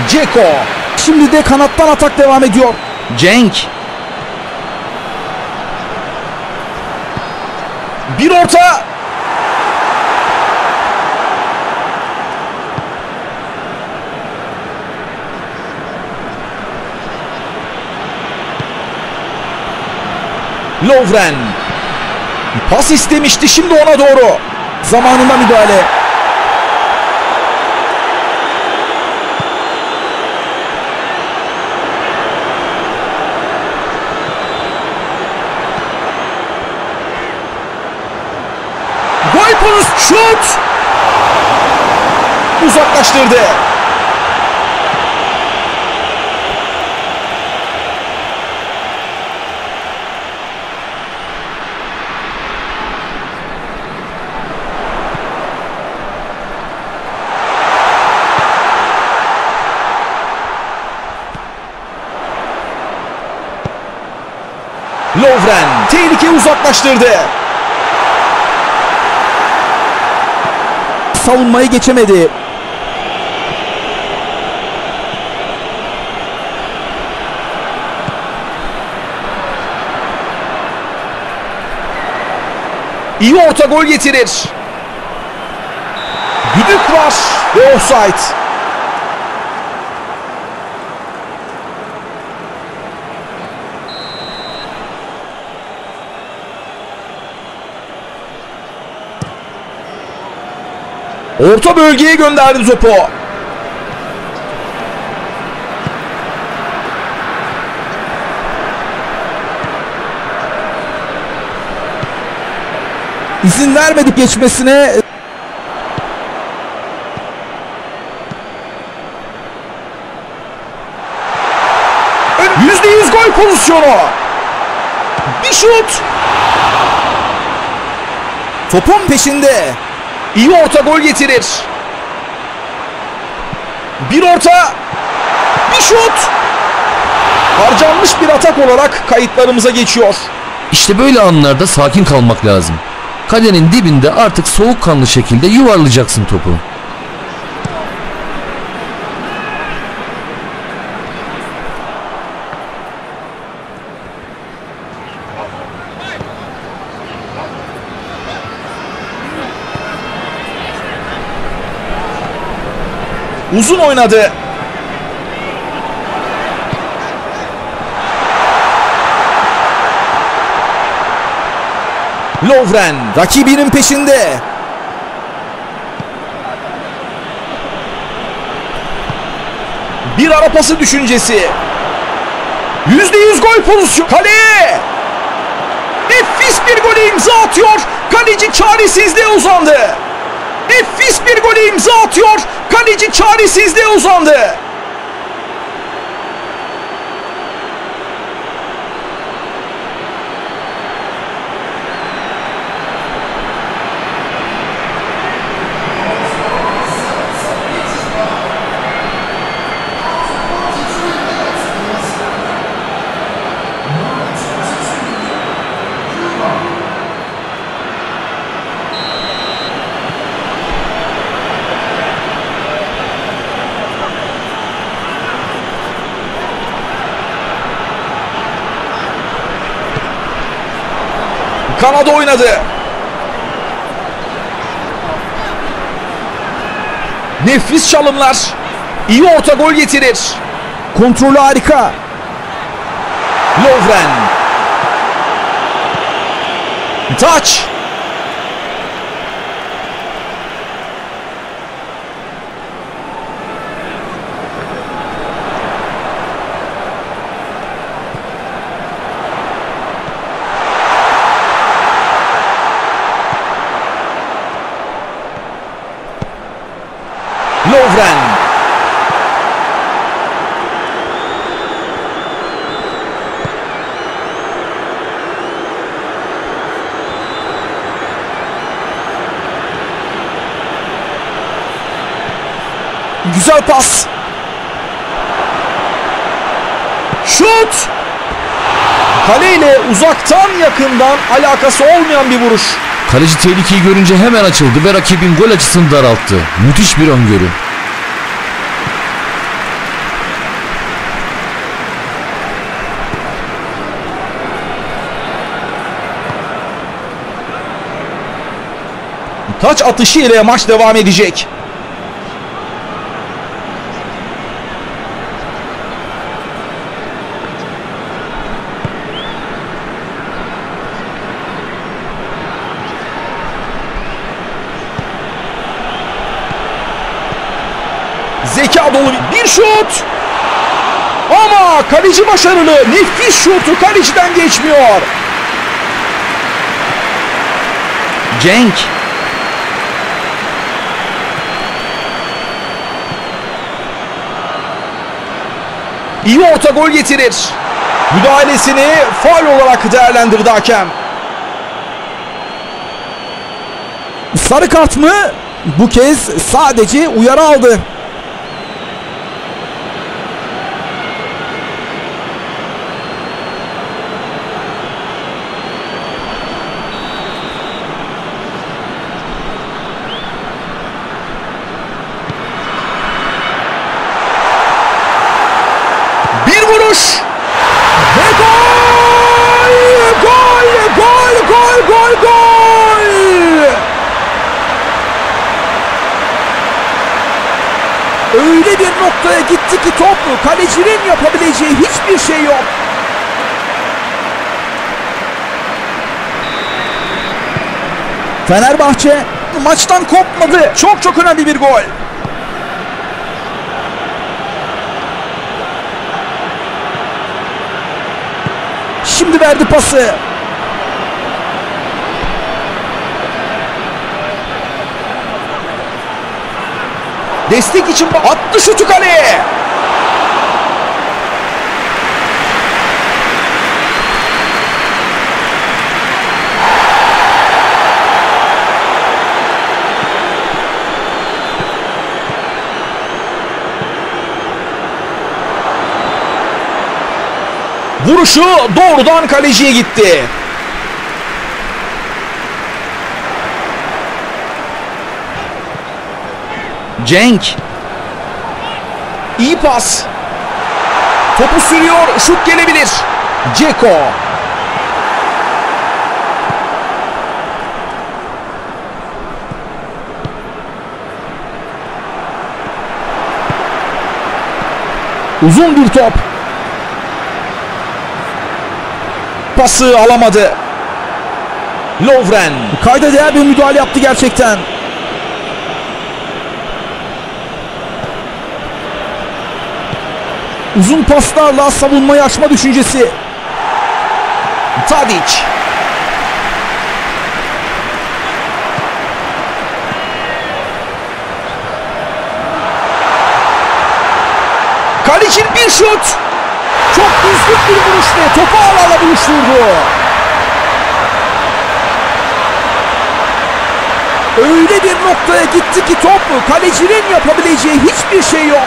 Džeko. Şimdi de kanattan atak devam ediyor. Cenk. Bir orta. Lovren. Pas istemişti. Şimdi ona doğru. Zamanında müdahale. Golpuz şut. Uzaklaştırdı. Lovren tehlikeyi uzaklaştırdı. Savunmayı geçemedi. İyi orta gol getirir. Düdük var ve offside. Orta bölgeye gönderdi topu. İzin vermedik geçmesine. yüzde yüz gol pozisyonu. Bir şut. Topun peşinde. İyi orta gol getirir. Bir orta. Bir şut. Harcanmış bir atak olarak kayıtlarımıza geçiyor. İşte böyle anlarda sakin kalmak lazım. Kalenin dibinde artık soğukkanlı şekilde yuvarlayacaksın topu. Uzun oynadı. Lovren rakibinin peşinde. Bir ara pası düşüncesi. yüzde yüz gol pozisyonu. Kaleye! Nefis bir golü imza atıyor. Kaleci çaresizliğe uzandı. Nefis bir golü imza atıyor. Kaleci çaresizliğe uzandı. Kanada oynadı. Nefis çalımlar. İyi orta gol getirir. Kontrolü harika. Lovren. Taç. Lovren. Güzel pas. Şut. Kaleyle uzaktan yakından alakası olmayan bir vuruş. Kaleci tehlikeyi görünce hemen açıldı ve rakibin gol açısını daralttı. Müthiş bir öngörü. Taç atışı ile maç devam edecek. Zeka dolu bir şut. Ama kaleci başarılı. Nefis şutu kaleciden geçmiyor. Cenk. İyi orta gol getirir. Müdahalesini faul olarak değerlendirdi hakem. Sarı kart mı? Bu kez sadece uyarı aldı. Öyle bir noktaya gitti ki top kalecinin yapabileceği hiçbir şey yok. Fenerbahçe maçtan kopmadı. Çok çok önemli bir gol. Şimdi verdi pası. Destek için attı şutu kaleye. Vuruşu doğrudan kaleciye gitti. Cenk. İyi pas. Topu sürüyor. Şut gelebilir. Džeko. Uzun bir top. Pası alamadı. Lovren. Kayda değer bir müdahale yaptı gerçekten. Uzun paslarla savunmayı açma düşüncesi. Tadic. Kaleci bir şut. Çok düzgün bir vuruştu. Topu ağlarla buluşturdu. Öyle bir noktaya gitti ki top kalecinin yapabileceği hiçbir şey yok.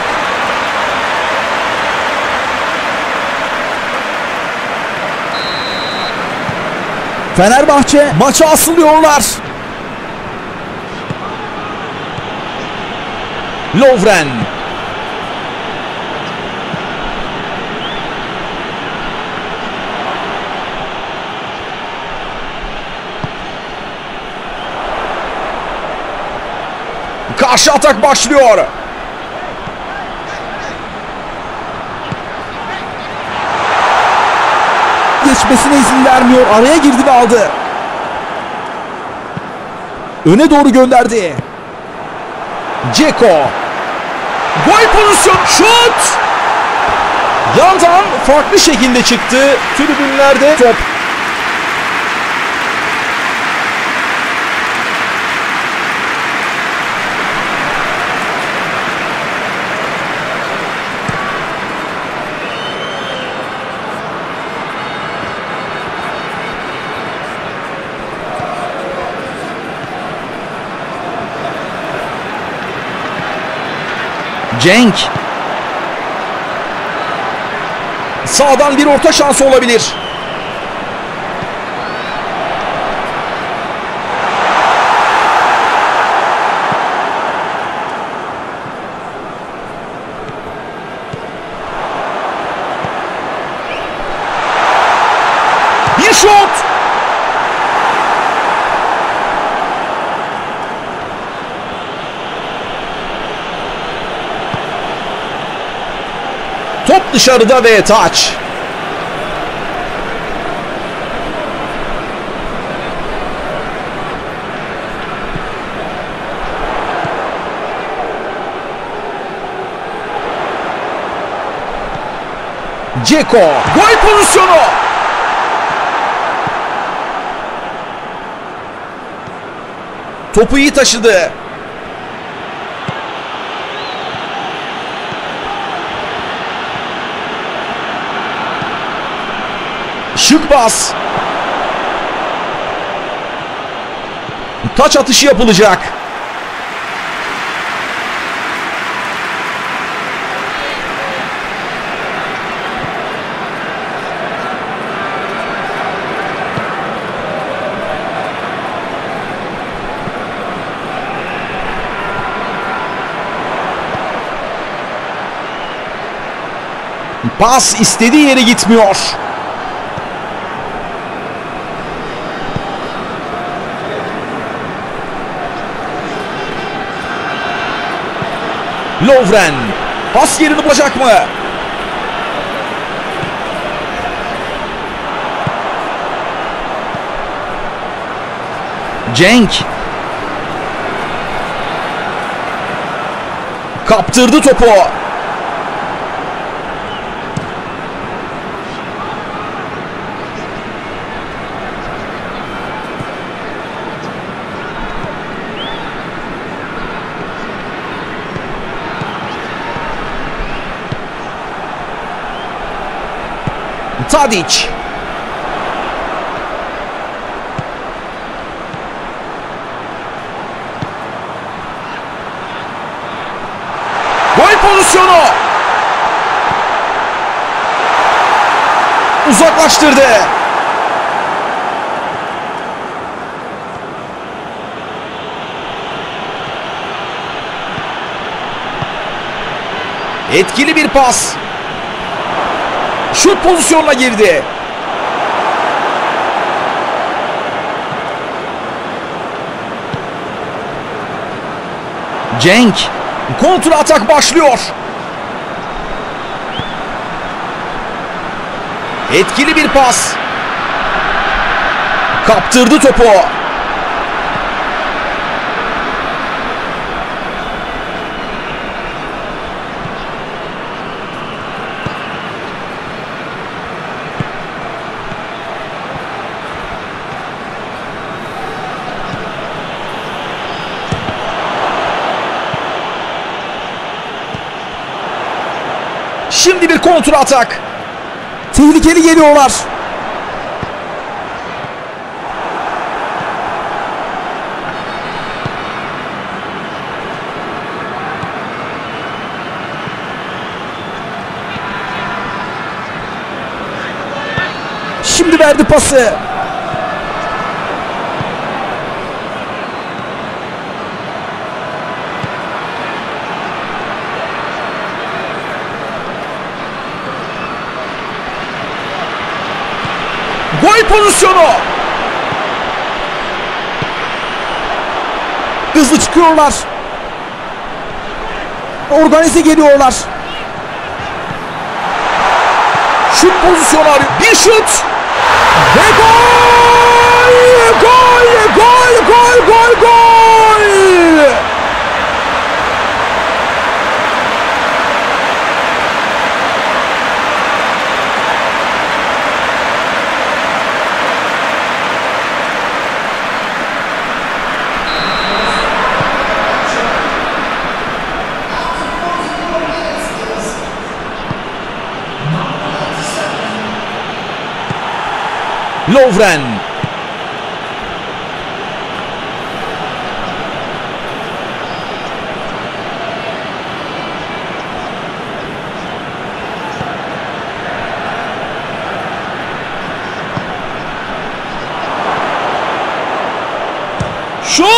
Fenerbahçe maça asılıyorlar. Lovren. Karşı atak başlıyor. Geçmesine izin vermiyor. Araya girdi ve aldı. Öne doğru gönderdi. Džeko. Gol pozisyonu. Şut! Yandan farklı şekilde çıktı. Tribünlerde top. Cenk. Sağdan bir orta şansı olabilir. Bir şut. dışarıda ve taç. Džeko, gol pozisyonu. Topu iyi taşıdı. Şık bas. Taç atışı yapılacak. Pas istediği yere gitmiyor. Lovren pas yerini bulacak mı? Cenk kaptırdı topu. Sadiç. Gol pozisyonu. Uzaklaştırdı. Etkili bir pas. Şut pozisyonuna girdi. Cenk. Kontra atak başlıyor. Etkili bir pas. Kaptırdı topu. Şimdi bir kontra atak. Tehlikeli geliyorlar. Şimdi verdi pası. Gol pozisyonu. Hızlı çıkıyorlar. Organize geliyorlar. Şut pozisyonu arıyor. Bir şut. Ve gol! Gol! Gol! Gol! Gol! Gol! Lovren. Şut!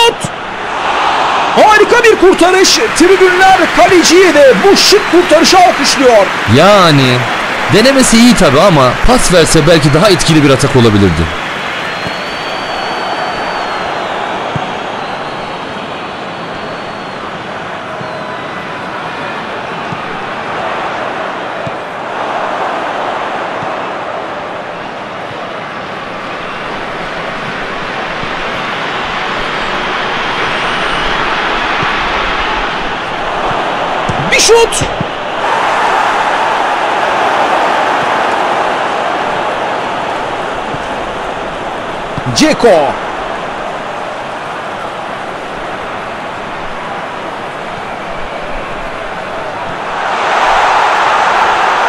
Harika bir kurtarış. Tribünler kaleciyi de bu şık kurtarışa alkışlıyor. Yani... Denemesi iyi tabi ama pas verse belki daha etkili bir atak olabilirdi. şut. Džeko.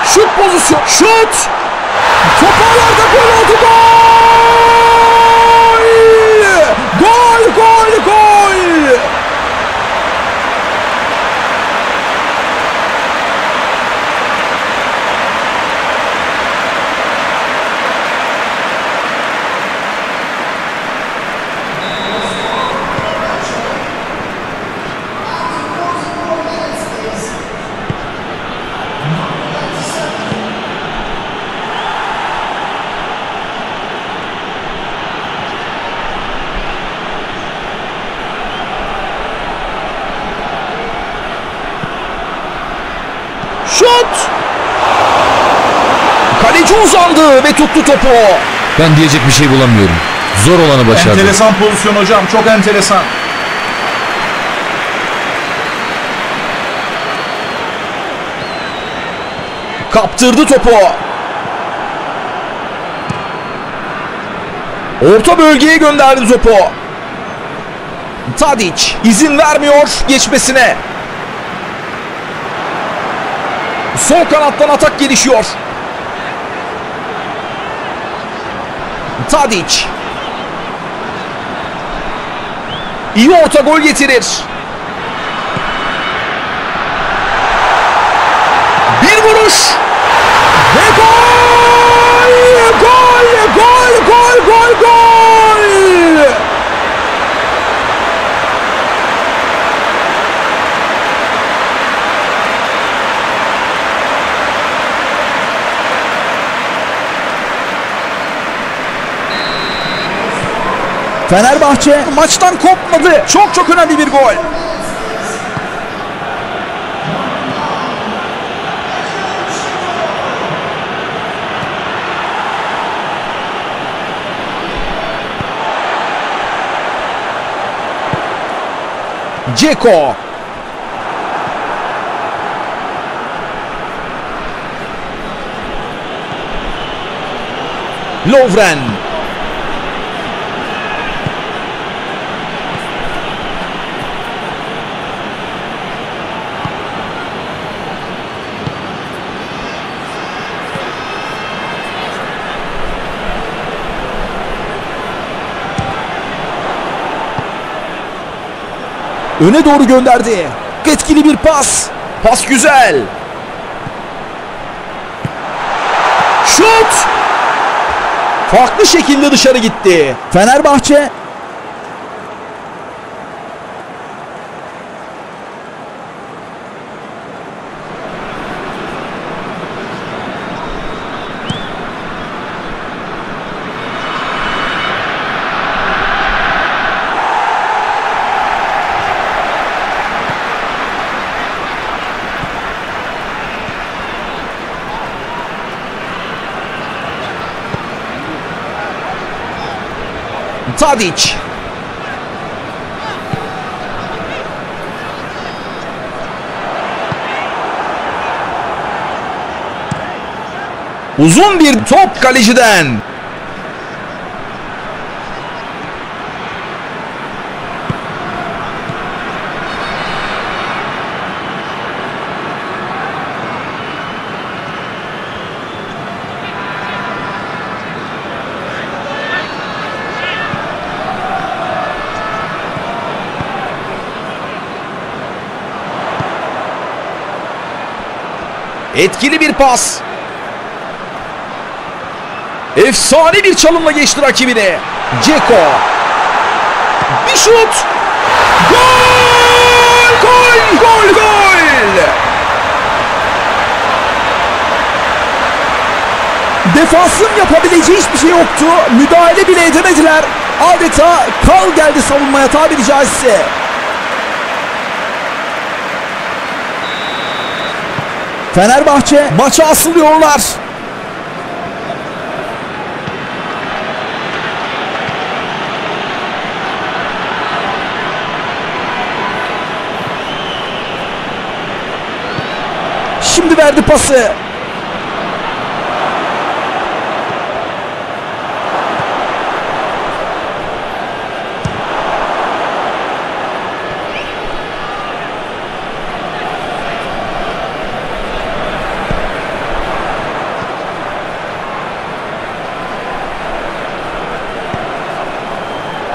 Şut pozisyonu. Şut. Toparlarda gol oldu. Gol. Gol, gol, gol. Şut! Kaleci uzandı ve tuttu topu. Ben diyecek bir şey bulamıyorum. Zor olanı başardı. Enteresan pozisyon hocam, çok enteresan. Kaptırdı topu. Orta bölgeye gönderdi topu. Tadic izin vermiyor geçmesine. Sol kanattan atak gelişiyor. Tadic. İyi orta, gol getirir. Bir vuruş. Ve gol! Gol! Gol! Gol! Gol! Gol! Fenerbahçe maçtan kopmadı. Çok çok önemli bir gol. Džeko. Lovren. Öne doğru gönderdi. Etkili bir pas. Pas güzel. Şut. Farklı şekilde dışarı gitti. Fenerbahçe Sadiç. Uzun bir top kaleciden. Etkili bir pas. Efsane bir çalımla geçti rakibine. Džeko. Bir şut. Gol! Gol! Gol! Gol! Defansın yapabileceği hiçbir şey yoktu. Müdahale bile edemediler. Adeta kal geldi savunmaya, tabiri caizse. Fenerbahçe maça asılıyorlar. şimdi verdi pası.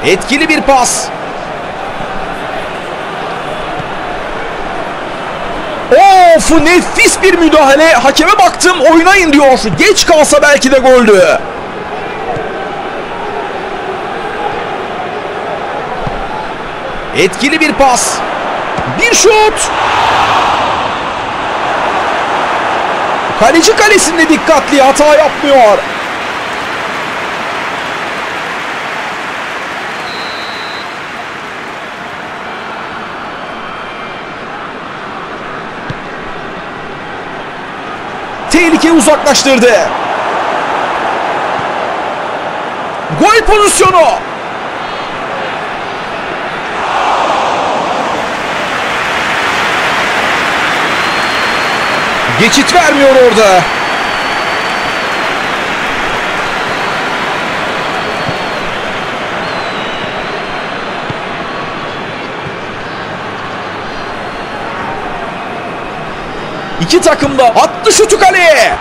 Etkili bir pas. Of, nefis bir müdahale. Hakeme baktım, oynayın diyor. Geç kalsa belki de goldü. Etkili bir pas. Bir şut. Kaleci kalesinde dikkatli, hata yapmıyor. Tehlikeyi uzaklaştırdı. Gol pozisyonu. Geçit vermiyor orada. İki takım da attı şutu kaleye.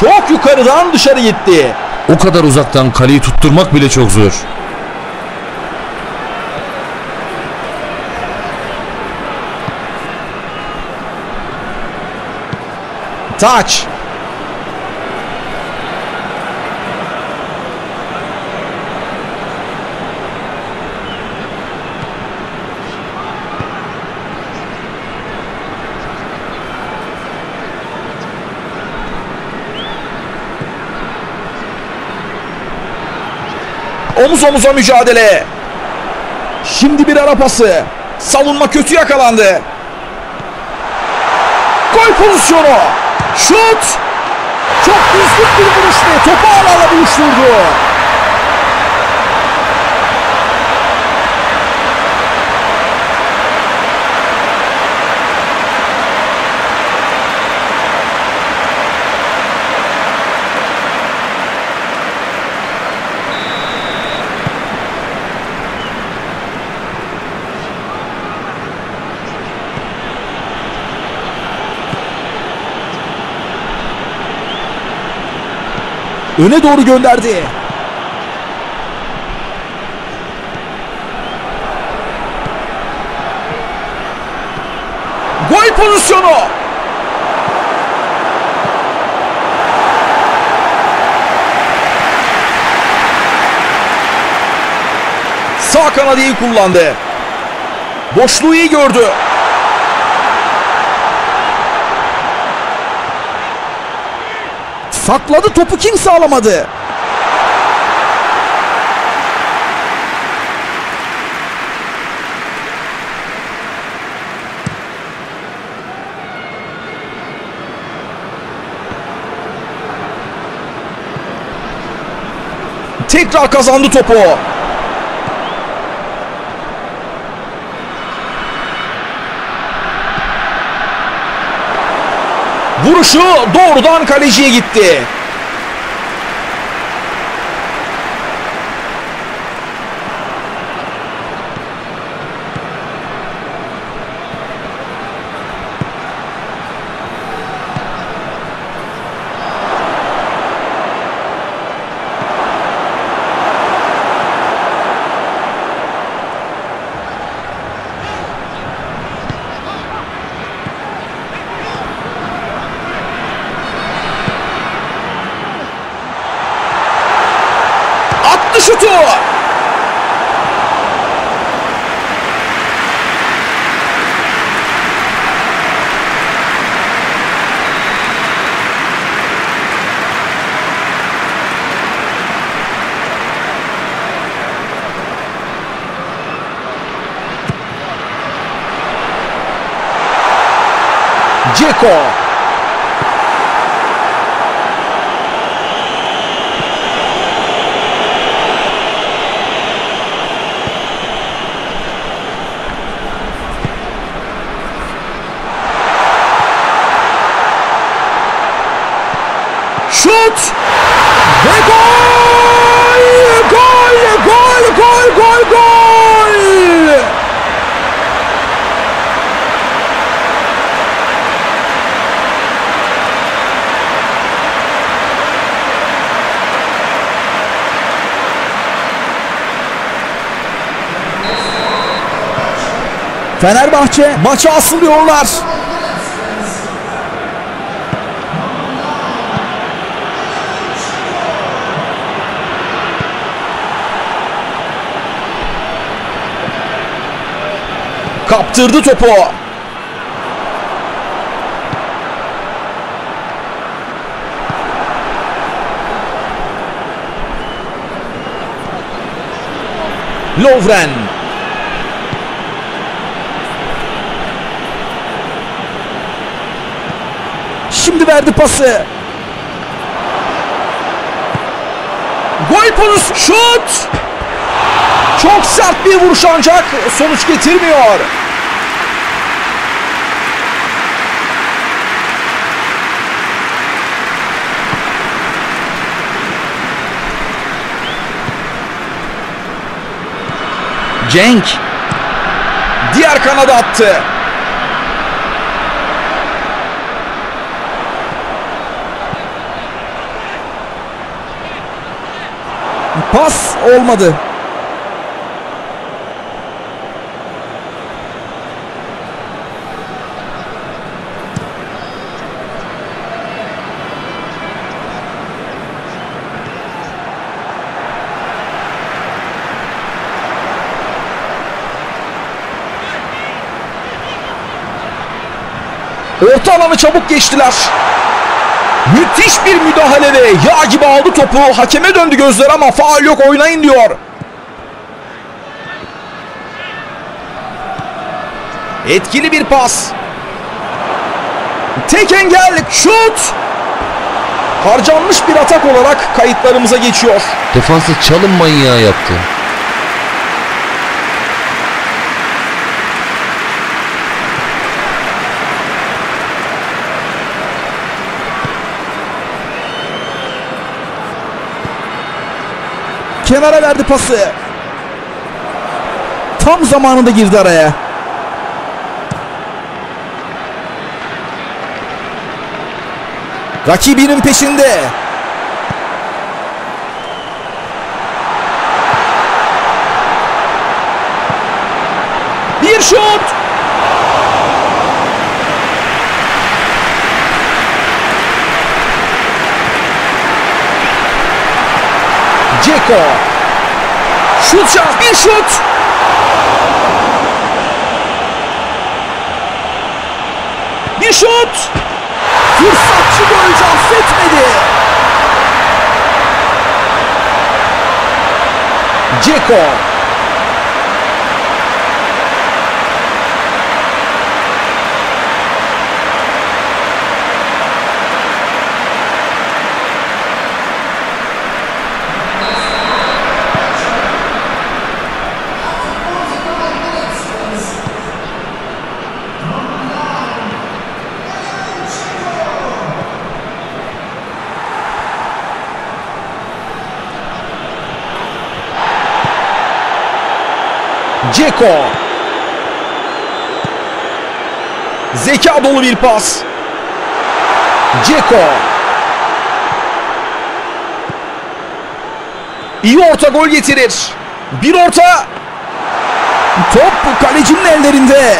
Çok yukarıdan dışarı gitti. O kadar uzaktan kaleyi tutturmak bile çok zor. Taç. Omuz omuza mücadele. Şimdi bir ara pası. Savunma kötü yakalandı. Gol pozisyonu. Şut. Çok düzgün bir vuruştu. Topu ağlarla buluşturdu. Öne doğru gönderdi. Gol pozisyonu. Sağ kanadı iyi kullandı. Boşluğu iyi gördü. Sakladı topu, kimse alamadı. Tekrar kazandı topu. Vuruşu doğrudan kaleciye gitti. Şutu. Džeko. Ve gol! Gol! Gol! Gol! Gol! Gol! Fenerbahçe maça asılıyorlar. Kaptırdı topu. Lovren. Şimdi verdi pası. Gol pozisyonu. Şut. Çok sert bir vuruş ancak sonuç getirmiyor. Cenk diğer kanada attı. Pas olmadı. Orta alanı çabuk geçtiler. Müthiş bir müdahale ve yağ gibi aldı topu. Hakeme döndü gözler ama faul yok, oynayın diyor. Etkili bir pas. Tek engel, şut. Harcanmış bir atak olarak kayıtlarımıza geçiyor. Defansı çalım manyağı yaptı. Kenara verdi pası. Tam zamanında girdi araya. Rakibinin peşinde. Bir şut. Džeko. Şut şans. Bir şut. Bir şut. Fırsatçı golcü affetmedi. Džeko. Džeko. Zeka dolu bir pas. Džeko. İyi orta gol getirir. Bir orta. Top kalecinin ellerinde.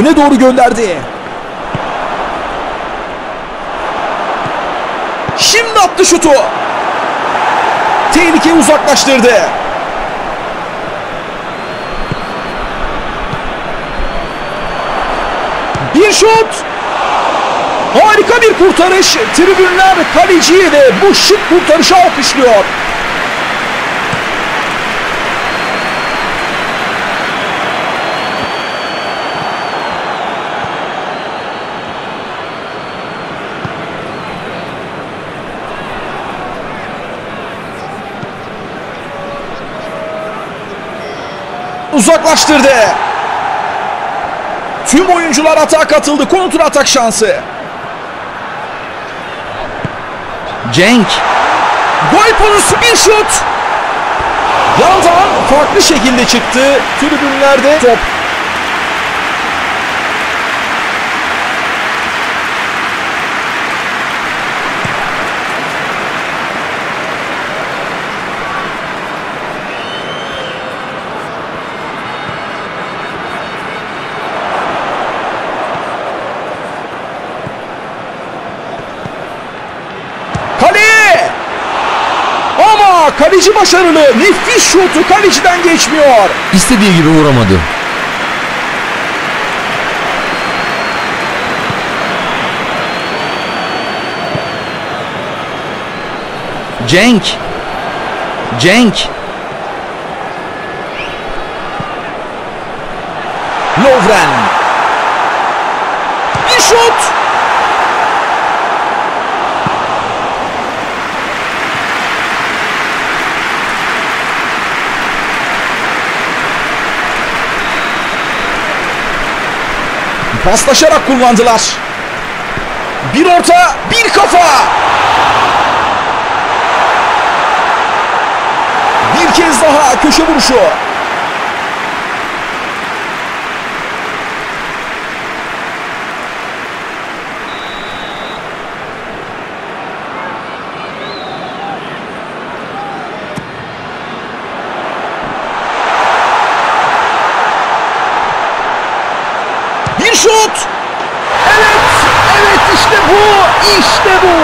Öne doğru gönderdi. Şimdi attı şutu. Tehlikeyi uzaklaştırdı. Bir şut. Harika bir kurtarış. Tribünler kaleciyi ve bu şık kurtarışı alkışlıyor. Uzaklaştırdı. Tüm oyuncular atağa katıldı. Kontra atak şansı. Cenk. Gol konusu bir şut. Yandan farklı şekilde çıktı. Tribünlerde top. Kaleci başarılı. Nefis şutu kaleciden geçmiyor. İstediği gibi vuramadı. Cenk. Cenk. Lovren. Bir şut. Paslaşarak kullandılar. Bir orta, bir kafa. Bir kez daha köşe vuruşu. Şut. Evet, evet işte bu, işte bu.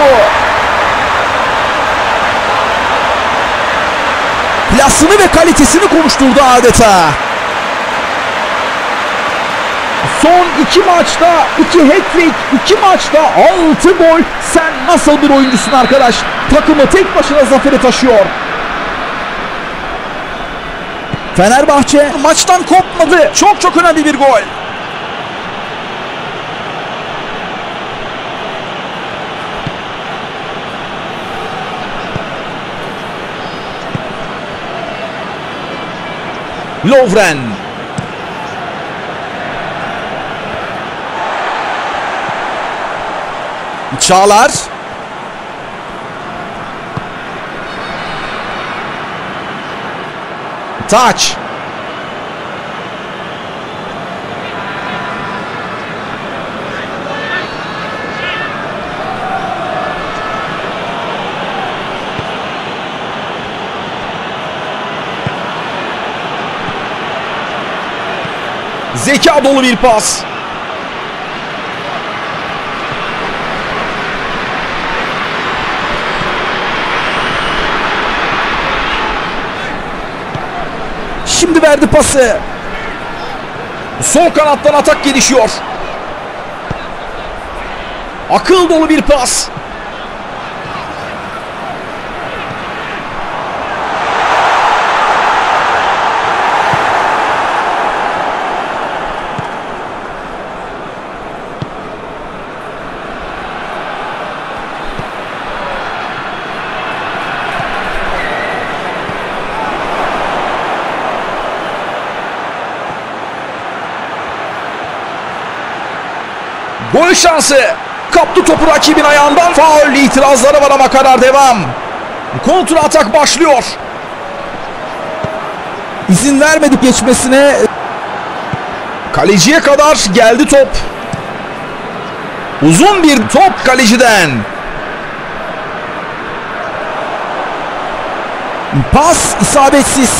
Plasını ve kalitesini konuşturdu adeta. Son iki maçta iki hat-trick, iki maçta altı gol. Sen nasıl bir oyuncusun arkadaş? Takımı tek başına zafere taşıyor. Fenerbahçe maçtan kopmadı. Çok çok önemli bir gol. Lovren. Çağlar. Taç. Zeka dolu bir pas. Şimdi verdi pası. Sol kanattan atak gelişiyor. Akıl dolu bir pas. Gol şansı. Kaptı topu rakibin ayağından. Faul itirazları var ama karar devam. Kontra atak başlıyor. İzin vermedik geçmesine. Kaleciye kadar geldi top. Uzun bir top kaleciden. Pas isabetsiz.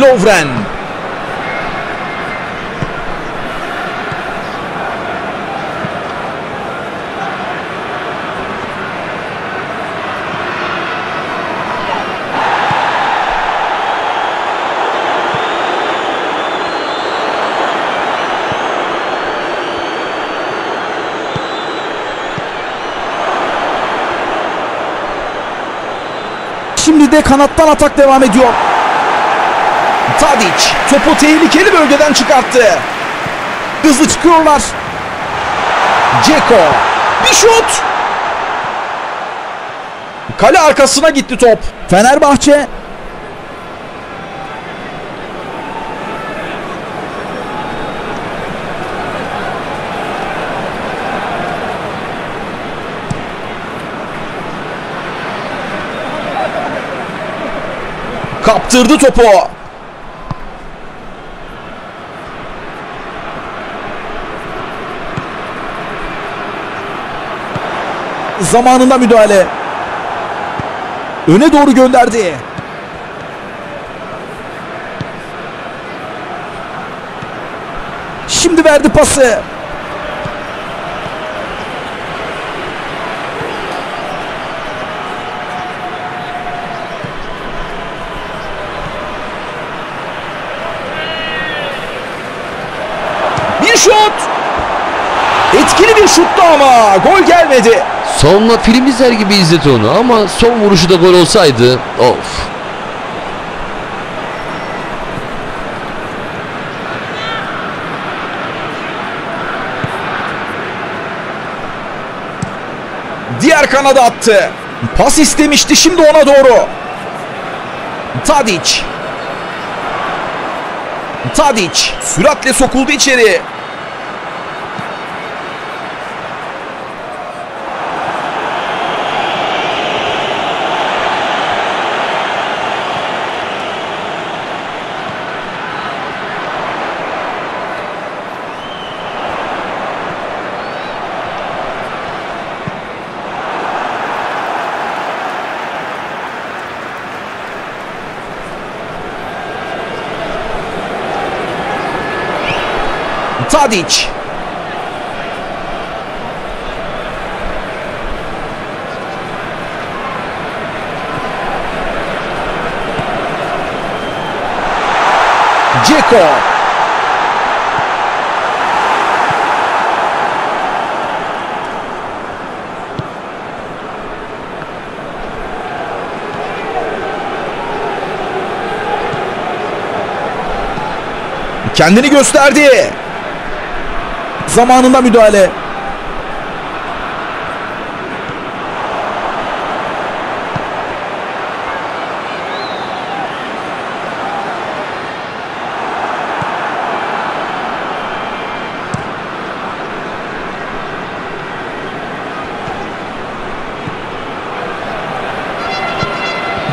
Lovren. Şimdi de kanattan atak devam ediyor. Tadic topu tehlikeli bölgeden çıkarttı. Hızlı çıkıyorlar. Džeko. Bir şut. Kale arkasına gitti top. Fenerbahçe kaptırdı topu. Zamanında müdahale. Öne doğru gönderdi. Şimdi verdi pası. Bir şut. Etkili bir şuttu ama gol gelmedi. Savunma film izler gibi izledi onu ama son vuruşu da gol olsaydı of. Diğer kanada attı. Pas istemişti, şimdi ona doğru. Tadic. Tadic süratle sokuldu içeri. Sadiç. Džeko. Kendini gösterdi. Zamanında müdahale.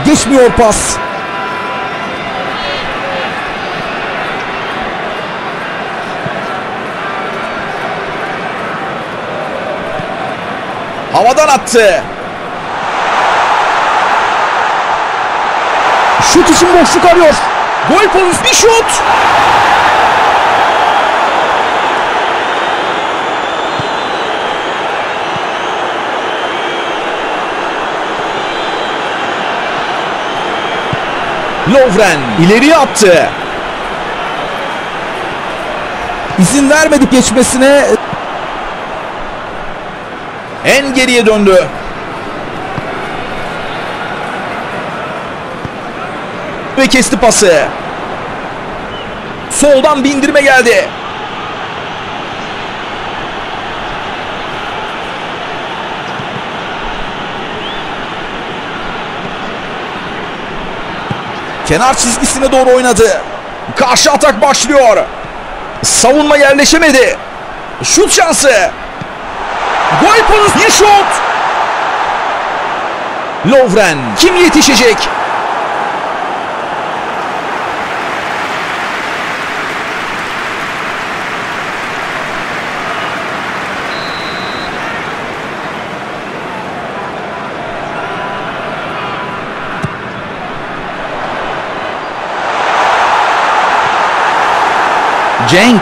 Geçmiyor pas. Havadan attı. Şut için boşluk arıyor. Gol pozisyonu, bir şut. Lovren ileriye attı. İzin vermedik geçmesine. En geriye döndü. Ve kesti pası. Soldan bindirme geldi. Kenar çizgisine doğru oynadı. Karşı atak başlıyor. Savunma yerleşemedi. Şut şansı. Gol pozisyonu, bir şut. Lovren kim yetişecek? Cenk.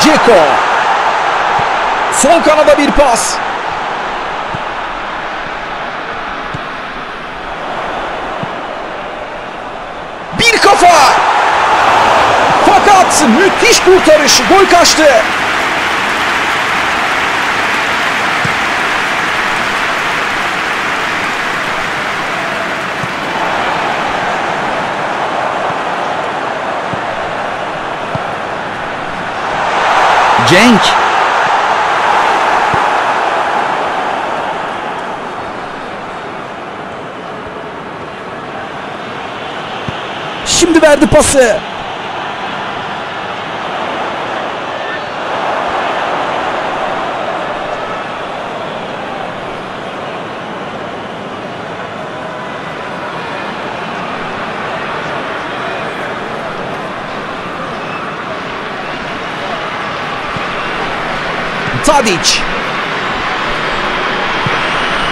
Džeko. Sol kanada bir pas. pası, müthiş kurtarış, gol kaçtı. Cenk. Şimdi verdi pası. Sadiç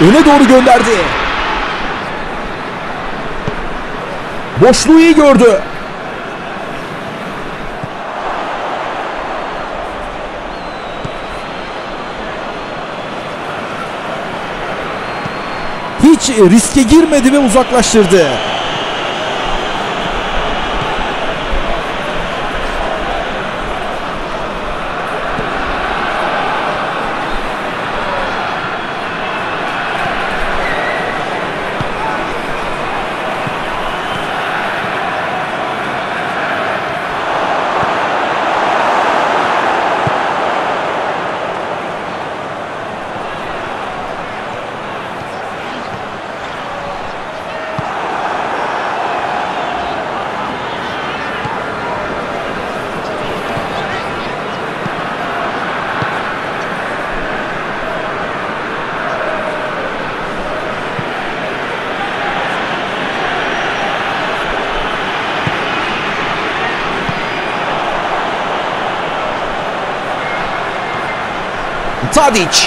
öne doğru gönderdi. Boşluğu iyi gördü. Hiç riske girmedi ve uzaklaştırdı. Tadic.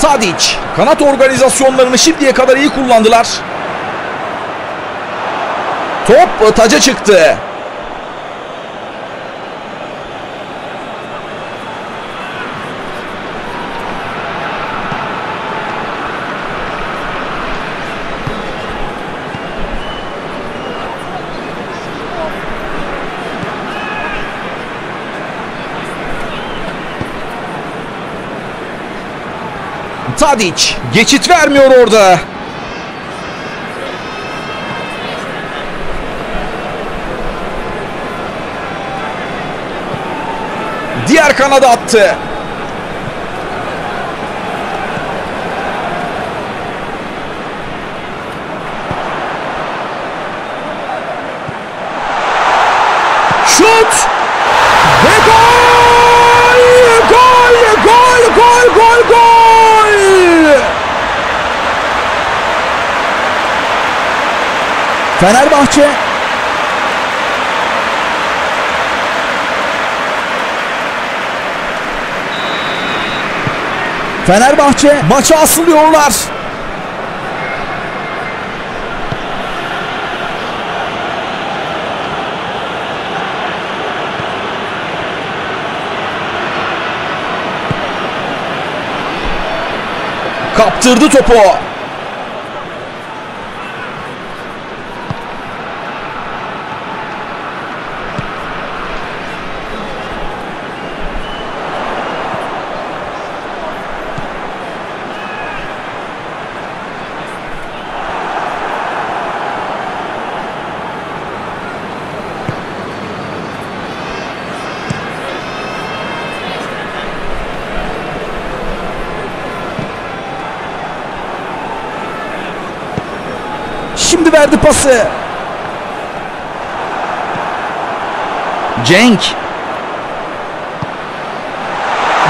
Tadic. Kanat organizasyonlarını şimdiye kadar iyi kullandılar. Top taca çıktı. Tadic geçit vermiyor orada. Diğer kanada attı. Şut! Fenerbahçe Fenerbahçe maça asılıyorlar. Kaptırdı topu. Şimdi verdi pası. Cenk.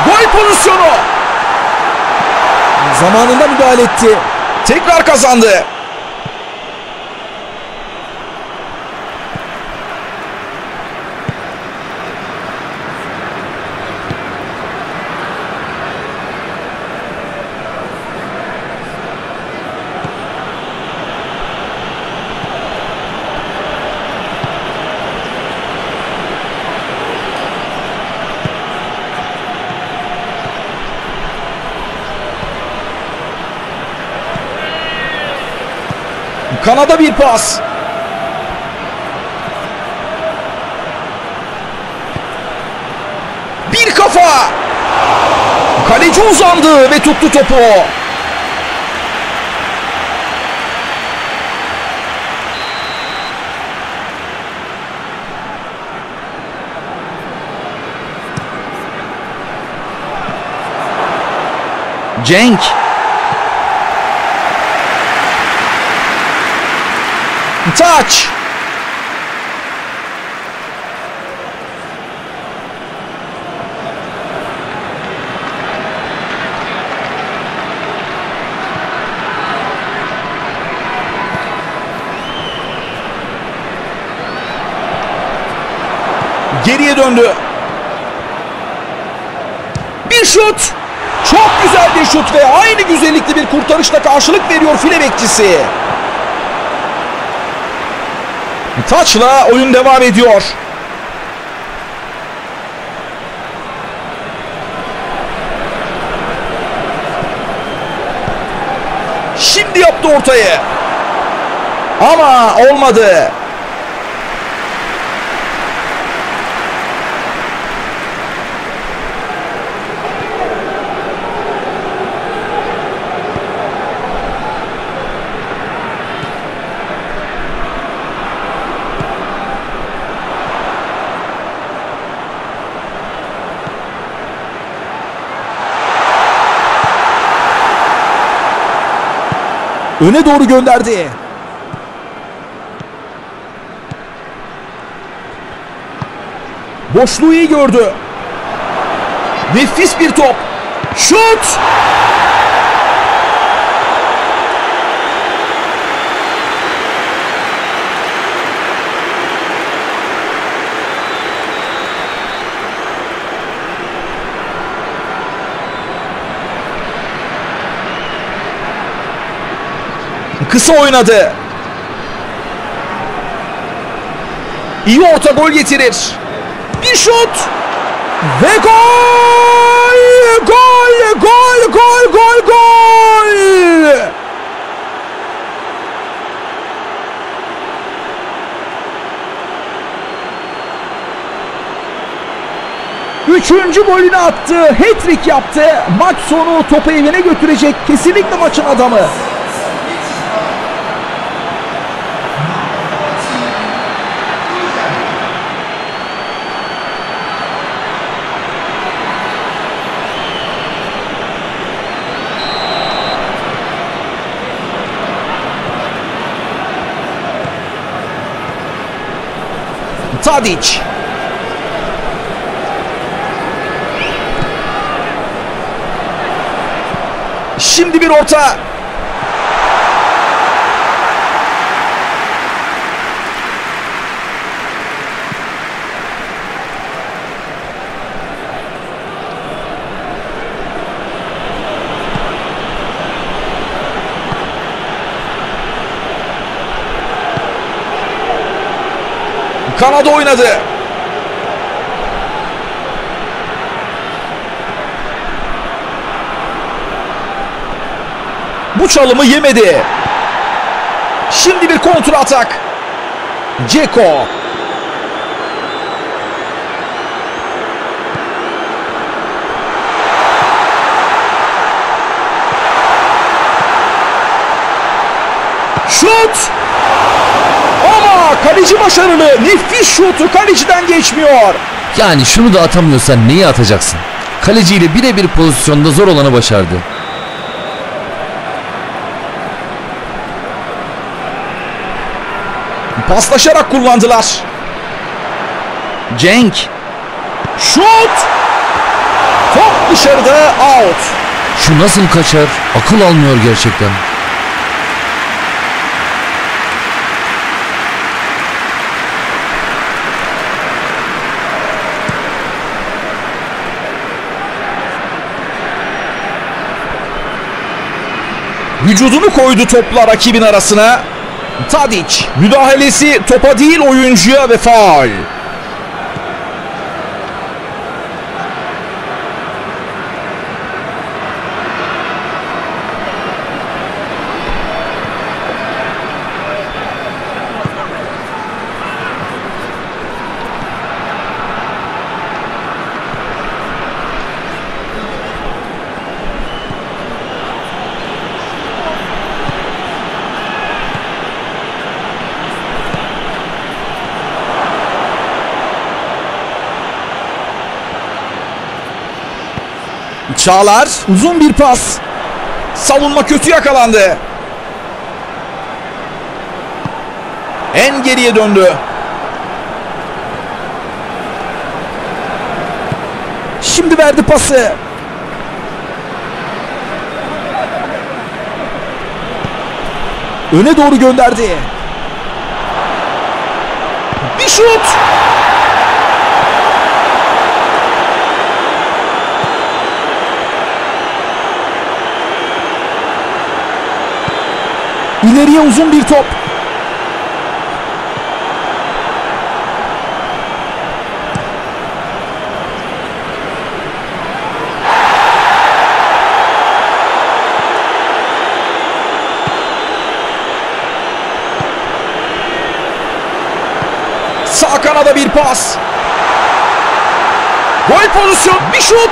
Gol pozisyonu. Zamanında müdahale etti. Tekrar kazandı. Kanada bir pas. kafa. Kaleci uzandı ve tuttu topu. Cenk. Taç. Geriye döndü. Bir şut. Çok güzel bir şut ve aynı güzellikli bir kurtarışla karşılık veriyor file bekçisi. Taçla oyun devam ediyor. Şimdi yaptı ortayı. Ama olmadı. Öne doğru gönderdi. Boşluğu iyi gördü. Nefis bir top. Şut! Kısa oynadı. İyi orta, gol getirir. Bir şut. Ve gol! Gol! Gol! Gol! Gol! Gol! Üçüncü golünü attı. Hat-trick yaptı. Maç sonu topu evine götürecek. Kesinlikle maçın adamı. Sadiç. Şimdi bir orta. Kanada oynadı. Bu çalımı yemedi. Şimdi bir kontra atak. Džeko. Şut! Kaleci başarılı. Nefis şutu kaleciden geçmiyor. Yani şunu da atamıyorsan neyi atacaksın? Kaleciyle birebir pozisyonda zor olanı başardı. Paslaşarak kullandılar. Cenk. Şut. Top dışarıda, out. Şu nasıl kaçar? Akıl almıyor gerçekten. Vücudunu koydu topla rakibin arasına. Tadic müdahalesi topa değil oyuncuya ve faul. Çağlar uzun bir pas. Savunma kötü yakalandı. En geriye döndü. Şimdi verdi pası. Öne doğru gönderdi. Bir şut. İleriye uzun bir top. Sağ kanada bir pas. Gol pozisyonu. Bir şut.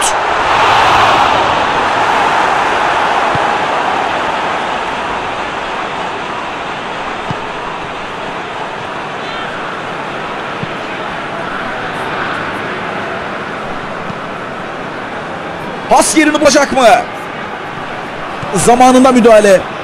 Pas yerini bulacak mı? Zamanında müdahale.